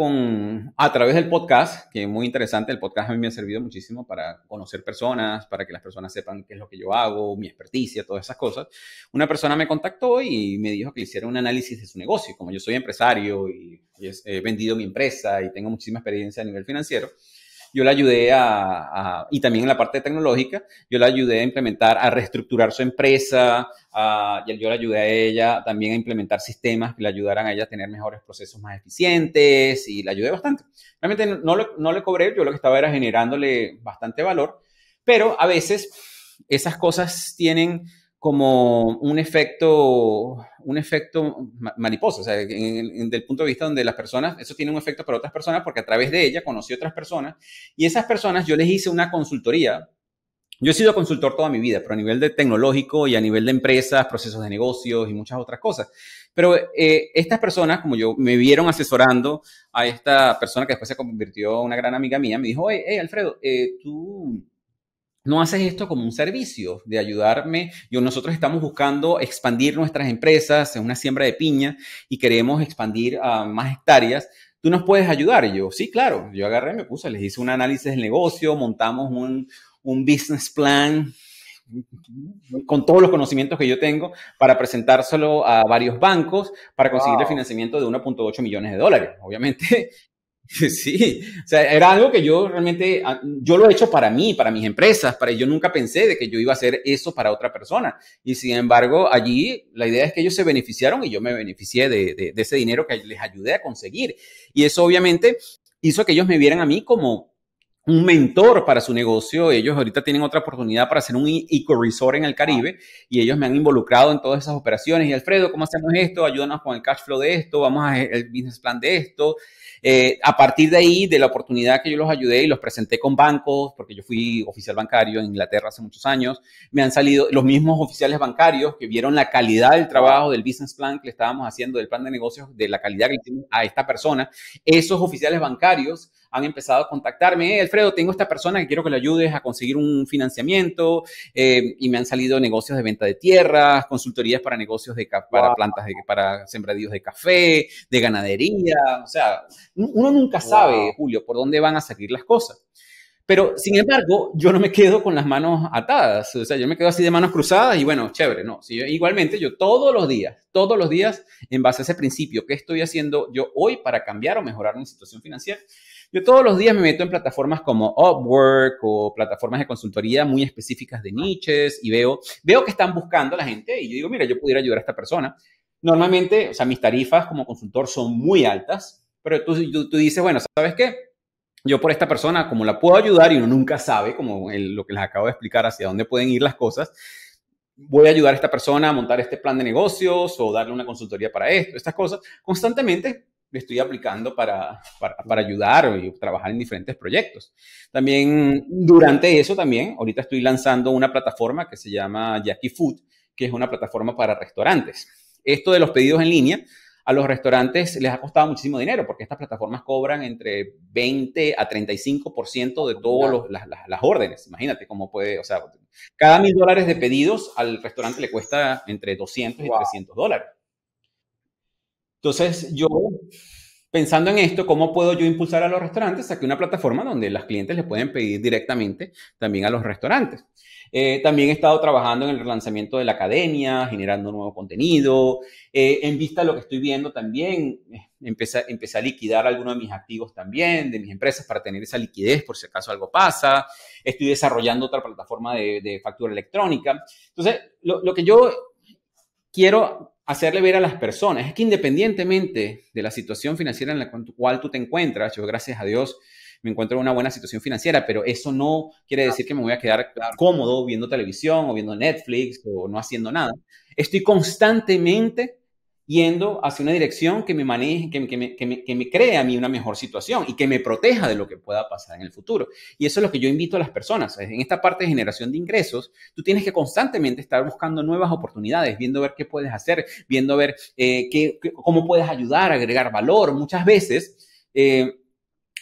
a través del podcast, que es muy interesante. El podcast a mí me ha servido muchísimo para conocer personas, para que las personas sepan qué es lo que yo hago, mi experticia, todas esas cosas. Una persona me contactó y me dijo que le hiciera un análisis de su negocio. Como yo soy empresario y he vendido mi empresa y tengo muchísima experiencia a nivel financiero, yo le ayudé y también en la parte tecnológica, yo le ayudé a implementar, a reestructurar su empresa, yo le ayudé a ella también a implementar sistemas que le ayudaran a ella a tener mejores procesos más eficientes y le ayudé bastante. Realmente no le cobré, yo lo que estaba era generándole bastante valor, pero a veces esas cosas tienen como un efecto mariposa, o sea, del punto de vista donde las personas, eso tiene un efecto para otras personas porque a través de ella conocí otras personas y esas personas yo les hice una consultoría. Yo he sido consultor toda mi vida, pero a nivel de tecnológico y a nivel de empresas, procesos de negocios y muchas otras cosas. Pero estas personas, como yo, me vieron asesorando a esta persona que después se convirtió en una gran amiga mía, me dijo, oye, Alfredo, tú no haces esto como un servicio de ayudarme. Nosotros estamos buscando expandir nuestras empresas en una siembra de piña y queremos expandir a más hectáreas. ¿Tú nos puedes ayudar? Y yo, sí, claro. Yo agarré, les hice un análisis del negocio, montamos un business plan con todos los conocimientos que yo tengo para presentárselo a varios bancos para conseguir el financiamiento de 1.8 millones de dólares. Obviamente, sí. O sea, era algo que yo realmente, yo lo he hecho para mí, para mis empresas, yo nunca pensé de que yo iba a hacer eso para otra persona. Y sin embargo, allí la idea es que ellos se beneficiaron y yo me beneficié de ese dinero que les ayudé a conseguir. Y eso obviamente hizo que ellos me vieran a mí como un mentor para su negocio. Ellos ahorita tienen otra oportunidad para hacer un eco-resort en el Caribe y ellos me han involucrado en todas esas operaciones. Y Alfredo, ¿cómo hacemos esto? Ayúdanos con el cash flow de esto, vamos a hacer el business plan de esto. A partir de ahí, de la oportunidad que yo los ayudé y los presenté con bancos, porque yo fui oficial bancario en Inglaterra hace muchos años, me han salido los mismos oficiales bancarios que vieron la calidad del trabajo, del business plan que le estábamos haciendo, del plan de negocios, de la calidad que le hicimos a esta persona. Esos oficiales bancarios han empezado a contactarme. Alfredo, tengo esta persona que quiero que le ayudes a conseguir un financiamiento, y me han salido negocios de venta de tierras, consultorías para negocios para plantas, para sembradíos de café, de ganadería. O sea, uno nunca sabe, Julio, por dónde van a salir las cosas. Pero, sin embargo, yo no me quedo con las manos atadas. O sea, yo me quedo así de manos cruzadas y bueno, chévere, no. Si yo, igualmente, yo todos los días, en base a ese principio, ¿qué estoy haciendo yo hoy para cambiar o mejorar mi situación financiera? Yo todos los días me meto en plataformas como Upwork o plataformas de consultoría muy específicas de niches y veo que están buscando a la gente y yo digo, mira, yo pudiera ayudar a esta persona. Normalmente, o sea, mis tarifas como consultor son muy altas, pero tú dices, bueno, ¿sabes qué? Yo por esta persona, como la puedo ayudar y uno nunca sabe, como lo que les acabo de explicar, hacia dónde pueden ir las cosas, voy a ayudar a esta persona a montar este plan de negocios o darle una consultoría para esto, estas cosas, constantemente. Le estoy aplicando para ayudar y trabajar en diferentes proyectos. También, durante eso también, ahorita estoy lanzando una plataforma que se llama Yaki Food, que es una plataforma para restaurantes. Esto de los pedidos en línea, a los restaurantes les ha costado muchísimo dinero porque estas plataformas cobran entre 20 a 35% de todas las órdenes. Imagínate cómo puede, o sea, cada $1,000 de pedidos al restaurante le cuesta entre $200 y $300. Entonces, yo pensando en esto, ¿cómo puedo yo impulsar a los restaurantes? Saqué una plataforma donde las clientes le pueden pedir directamente también a los restaurantes. También he estado trabajando en el relanzamiento de la academia, generando nuevo contenido. En vista de lo que estoy viendo también, empecé a liquidar algunos de mis activos también, de mis empresas, para tener esa liquidez por si acaso algo pasa. Estoy desarrollando otra plataforma de factura electrónica. Entonces, lo que yo quiero hacerle ver a las personas es que independientemente de la situación financiera en la cual tú te encuentras, yo gracias a Dios me encuentro en una buena situación financiera, pero eso no quiere decir que me voy a quedar cómodo viendo televisión o viendo Netflix o no haciendo nada. Estoy constantemente yendo hacia una dirección que me maneje, que me cree a mí una mejor situación y que me proteja de lo que pueda pasar en el futuro. Y eso es lo que yo invito a las personas. En esta parte de generación de ingresos, tú tienes que constantemente estar buscando nuevas oportunidades, viendo a ver qué puedes hacer, viendo a ver cómo puedes ayudar, agregar valor. Muchas veces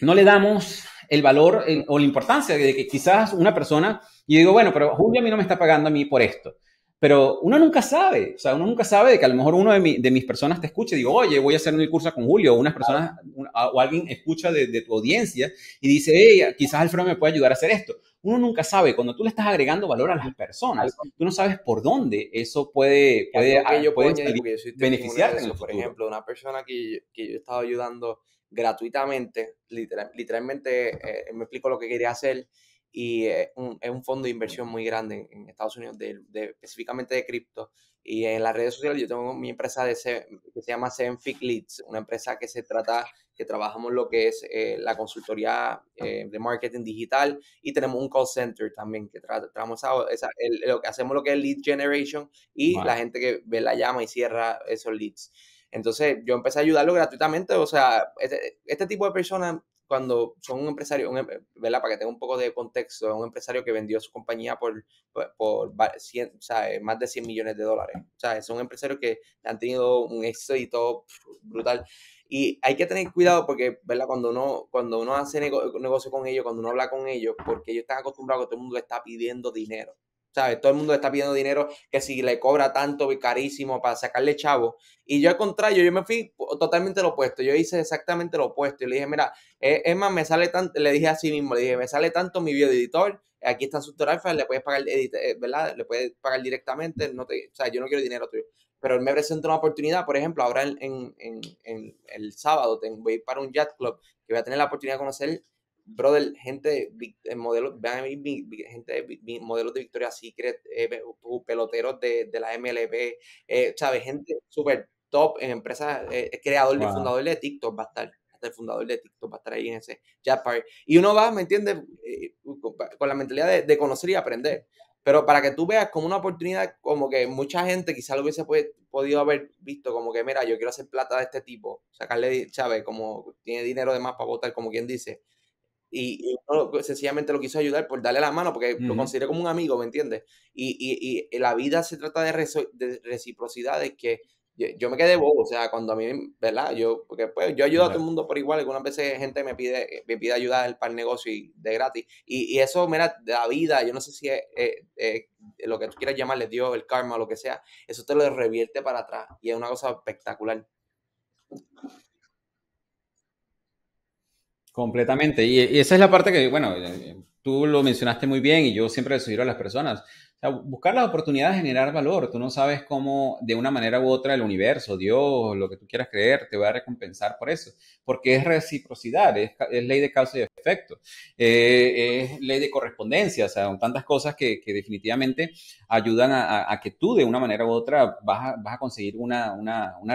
no le damos el valor o la importancia de que quizás una persona, y digo, bueno, pero Julio a mí no me está pagando a mí por esto. Pero uno nunca sabe, o sea, uno nunca sabe de que a lo mejor uno de mis personas te escuche y digo, oye, voy a hacer un curso con Julio, o unas personas, o alguien escucha de tu audiencia y dice, hey, quizás Alfredo me puede ayudar a hacer esto. Uno nunca sabe, cuando tú le estás agregando valor a las personas, tú no sabes por dónde eso puede beneficiarte. Por ejemplo, una persona que yo he estado ayudando gratuitamente, literalmente, me explico lo que quería hacer, y es un fondo de inversión muy grande en Estados Unidos, específicamente de cripto. Y en las redes sociales yo tengo mi empresa que se llama Zenfic Leads, una empresa que trabajamos lo que es la consultoría de marketing digital, y tenemos un call center también que tratamos lo que hacemos, lo que es lead generation, y la gente que ve la llama y cierra esos leads. Entonces yo empecé a ayudarlo gratuitamente. O sea, este tipo de personas, cuando son un empresario, ¿verdad? Para que tenga un poco de contexto, es un empresario que vendió su compañía por 100, o sea, más de $100 millones. O sea, son empresarios que han tenido un éxito brutal. Y hay que tener cuidado porque, ¿verdad? Cuando uno hace negocio con ellos, cuando uno habla con ellos, porque ellos están acostumbrados a que todo el mundo le está pidiendo dinero. ¿Sabes? Todo el mundo está pidiendo dinero, que si le cobra tanto y carísimo para sacarle chavo. Y yo, al contrario, yo me fui totalmente lo opuesto. Yo hice exactamente lo opuesto. Y le dije, mira, es más, le dije así mismo, le dije, me sale tanto mi video editor, aquí está Sustor Alfa, le puedes pagar, ¿verdad? Le puedes pagar directamente, no te, o sea, yo no quiero dinero tuyo. Pero él me presentó una oportunidad, por ejemplo, ahora en el sábado voy a ir para un yacht club que voy a tener la oportunidad de conocer, brother, gente, modelos, vean a mí, gente, modelos de Victoria's Secret, peloteros de la MLB, ¿sabes? Gente súper top en empresas, creador y fundador de TikTok va a estar. El fundador de TikTok va a estar ahí en ese chat party. Y uno va, ¿me entiendes? Con la mentalidad de conocer y aprender. Pero para que tú veas como una oportunidad, como que mucha gente quizás lo hubiese podido haber visto, como que, mira, yo quiero hacer plata de este tipo, sacarle, ¿sabes? Como tiene dinero de más para votar, como quien dice. Y uno sencillamente lo quiso ayudar por darle la mano, porque lo consideré como un amigo, ¿me entiendes? Y la vida se trata de reciprocidades que... Yo me quedé bobo, o sea, cuando a mí, ¿verdad? Porque pues yo ayudo a todo el mundo por igual. Algunas veces gente me pide ayuda para el negocio y de gratis. Y eso, mira, la vida, yo no sé si es, lo que tú quieras llamarle Dios, el karma, lo que sea, eso te lo revierte para atrás. Y es una cosa espectacular. Completamente. Y esa es la parte que, bueno, tú lo mencionaste muy bien y yo siempre le sugiero a las personas. O sea, buscar las oportunidades de generar valor. Tú no sabes cómo, de una manera u otra, el universo, Dios, lo que tú quieras creer, te va a recompensar por eso. Porque es reciprocidad, es ley de causa y efecto, es ley de correspondencia. O sea, son tantas cosas que definitivamente ayudan a que tú, de una manera u otra, vas a conseguir una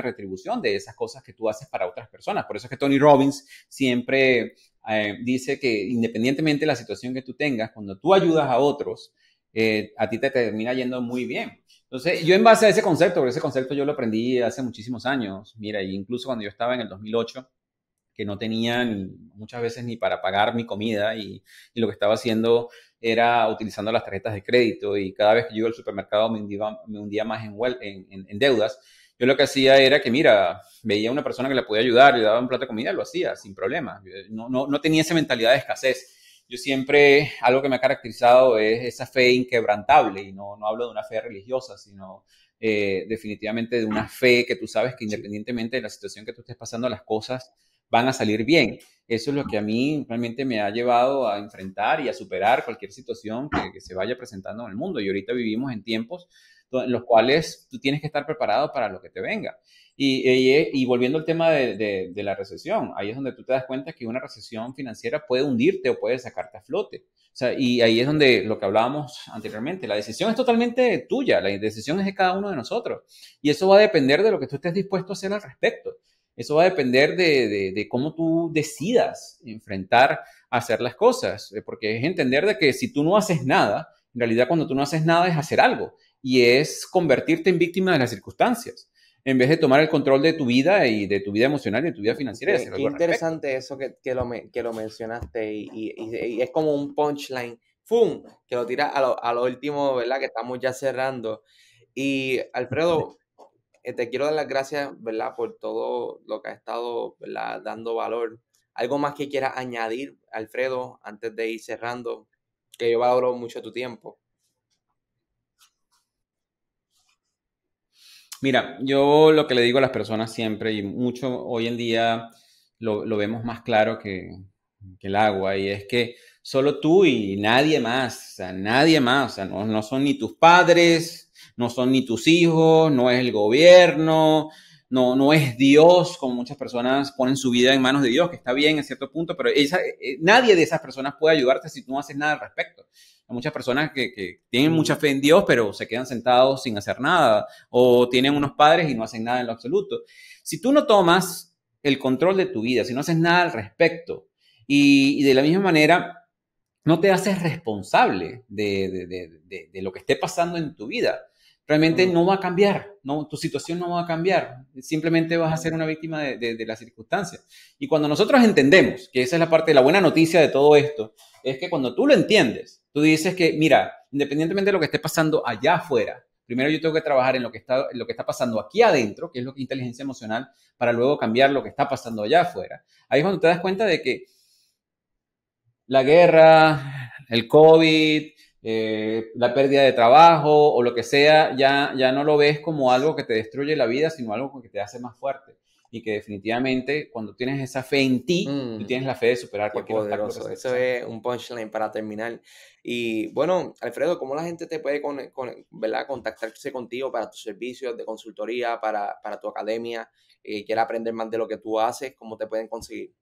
retribución de esas cosas que tú haces para otras personas. Por eso es que Tony Robbins siempre dice que, independientemente de la situación que tú tengas, cuando tú ayudas a otros, a ti te termina yendo muy bien. Entonces, yo en base a ese concepto, porque ese concepto yo lo aprendí hace muchísimos años, mira, incluso cuando yo estaba en el 2008, que no tenía muchas veces ni para pagar mi comida y lo que estaba haciendo era utilizando las tarjetas de crédito, y cada vez que yo iba al supermercado me hundía más en deudas. Yo lo que hacía era que, mira, veía a una persona que le podía ayudar, le daba un plato de comida, lo hacía sin problema. No tenía esa mentalidad de escasez. Yo siempre, algo que me ha caracterizado es esa fe inquebrantable, y no hablo de una fe religiosa, sino definitivamente de una fe que tú sabes que, independientemente de la situación que tú estés pasando, las cosas van a salir bien. Eso es lo que a mí realmente me ha llevado a enfrentar y a superar cualquier situación que se vaya presentando en el mundo. Y ahorita vivimos en tiempos en los cuales tú tienes que estar preparado para lo que te venga. Y volviendo al tema de la recesión, ahí es donde tú te das cuenta que una recesión financiera puede hundirte o puede sacarte a flote. O sea, y ahí es donde lo que hablábamos anteriormente, la decisión es totalmente tuya, la decisión es de cada uno de nosotros. Y eso va a depender de lo que tú estés dispuesto a hacer al respecto. Eso va a depender de cómo tú decidas enfrentar hacer las cosas. Porque es entender de que si tú no haces nada, en realidad cuando tú no haces nada es hacer algo. Y es convertirte en víctima de las circunstancias, en vez de tomar el control de tu vida y de tu vida emocional y de tu vida financiera. Qué interesante eso que lo mencionaste, y es como un punchline, ¡fum!, que lo tira a lo último, ¿verdad?, que estamos ya cerrando. Y Alfredo, te quiero dar las gracias, ¿verdad?, por todo lo que has estado, ¿verdad?, dando valor. ¿Algo más que quieras añadir, Alfredo, antes de ir cerrando? Que yo valoro mucho tu tiempo. Mira, yo lo que le digo a las personas siempre, y mucho hoy en día lo vemos más claro que el agua, y es que solo tú y nadie más, o sea, nadie más, o sea, no son ni tus padres, no son ni tus hijos, no es el gobierno, no es Dios, como muchas personas ponen su vida en manos de Dios, que está bien en cierto punto, pero nadie de esas personas puede ayudarte si tú no haces nada al respecto. Hay muchas personas que tienen mucha fe en Dios, pero se quedan sentados sin hacer nada, o tienen unos padres y no hacen nada en lo absoluto. Si tú no tomas el control de tu vida, si no haces nada al respecto, y de la misma manera no te haces responsable de lo que esté pasando en tu vida, realmente no va a cambiar, tu situación no va a cambiar, simplemente vas a ser una víctima de las circunstancias. Y cuando nosotros entendemos, que esa es la parte, la buena noticia de todo esto, es que cuando tú lo entiendes, tú dices que, mira, independientemente de lo que esté pasando allá afuera, primero yo tengo que trabajar en lo que está pasando aquí adentro, que es lo que es inteligencia emocional, para luego cambiar lo que está pasando allá afuera. Ahí es cuando te das cuenta de que la guerra, el COVID, la pérdida de trabajo o lo que sea, ya no lo ves como algo que te destruye la vida, sino algo que te hace más fuerte. y que definitivamente cuando tienes esa fe en ti, tú tienes la fe de superar cualquier obstáculo. Eso es un punchline para terminar. Y bueno, Alfredo, ¿cómo la gente te puede contactarse contigo para tus servicios de consultoría, para tu academia? ¿Quiere aprender más de lo que tú haces? ¿Cómo te pueden conseguir?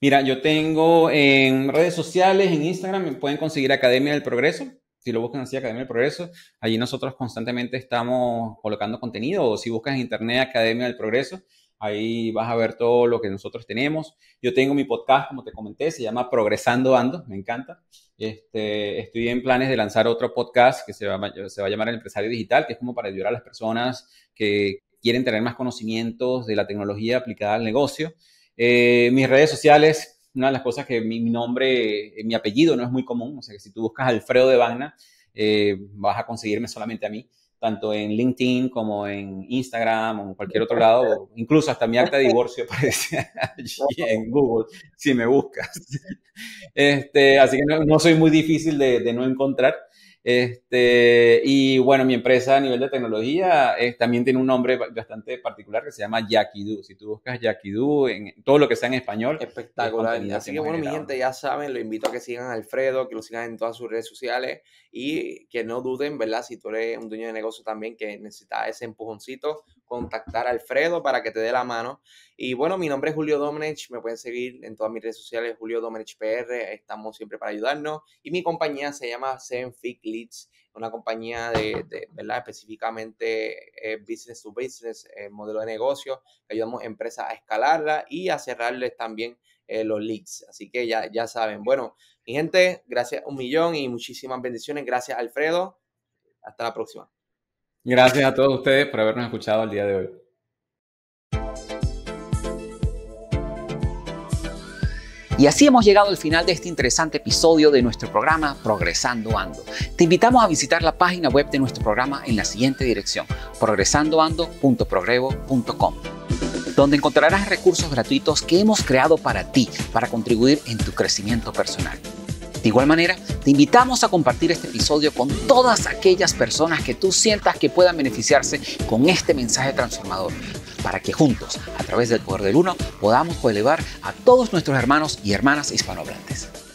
Mira, yo tengo en redes sociales, en Instagram, me pueden conseguir Academia del Progreso. Si lo buscan así, Academia del Progreso, allí nosotros constantemente estamos colocando contenido. O si buscas en internet Academia del Progreso, ahí vas a ver todo lo que nosotros tenemos. Yo tengo mi podcast, como te comenté, se llama Progresando Ando, me encanta. Estoy en planes de lanzar otro podcast que se va a llamar El Empresario Digital, que es como para ayudar a las personas que quieren tener más conocimientos de la tecnología aplicada al negocio. Mis redes sociales, una de las cosas que mi nombre, mi apellido no es muy común, o sea que si tú buscas Alfredo De Vanna, vas a conseguirme solamente a mí, tanto en LinkedIn como en Instagram o en cualquier otro lado, incluso hasta mi acta de divorcio aparece allí en Google, si me buscas. Así que no soy muy difícil de no encontrar. Y bueno, mi empresa a nivel de tecnología también tiene un nombre bastante particular que se llama Yaquidu. Si tú buscas Yaquidu, en todo lo que sea en español. Espectacular. Así que bueno, mi gente, ya saben, lo invito a que sigan a Alfredo, que lo sigan en todas sus redes sociales y que no duden, ¿verdad? Si tú eres un dueño de negocio también que necesita ese empujoncito, contactar a Alfredo para que te dé la mano. Y bueno, mi nombre es Julio Domenech, me pueden seguir en todas mis redes sociales, Julio Domenech PR, estamos siempre para ayudarnos. Y mi compañía se llama Zenfic Leads, una compañía de ¿verdad? Específicamente business to business, modelo de negocio, que ayudamos a empresas a escalarla y a cerrarles también los leads. Así que ya saben. Bueno, mi gente, gracias un millón y muchísimas bendiciones. Gracias, Alfredo. Hasta la próxima. Gracias a todos ustedes por habernos escuchado el día de hoy. Y así hemos llegado al final de este interesante episodio de nuestro programa Progresando Ando. Te invitamos a visitar la página web de nuestro programa en la siguiente dirección, progresandoando.progrevo.com, donde encontrarás recursos gratuitos que hemos creado para ti, para contribuir en tu crecimiento personal. De igual manera, te invitamos a compartir este episodio con todas aquellas personas que tú sientas que puedan beneficiarse con este mensaje transformador, para que juntos, a través del poder del uno, podamos elevar a todos nuestros hermanos y hermanas hispanohablantes.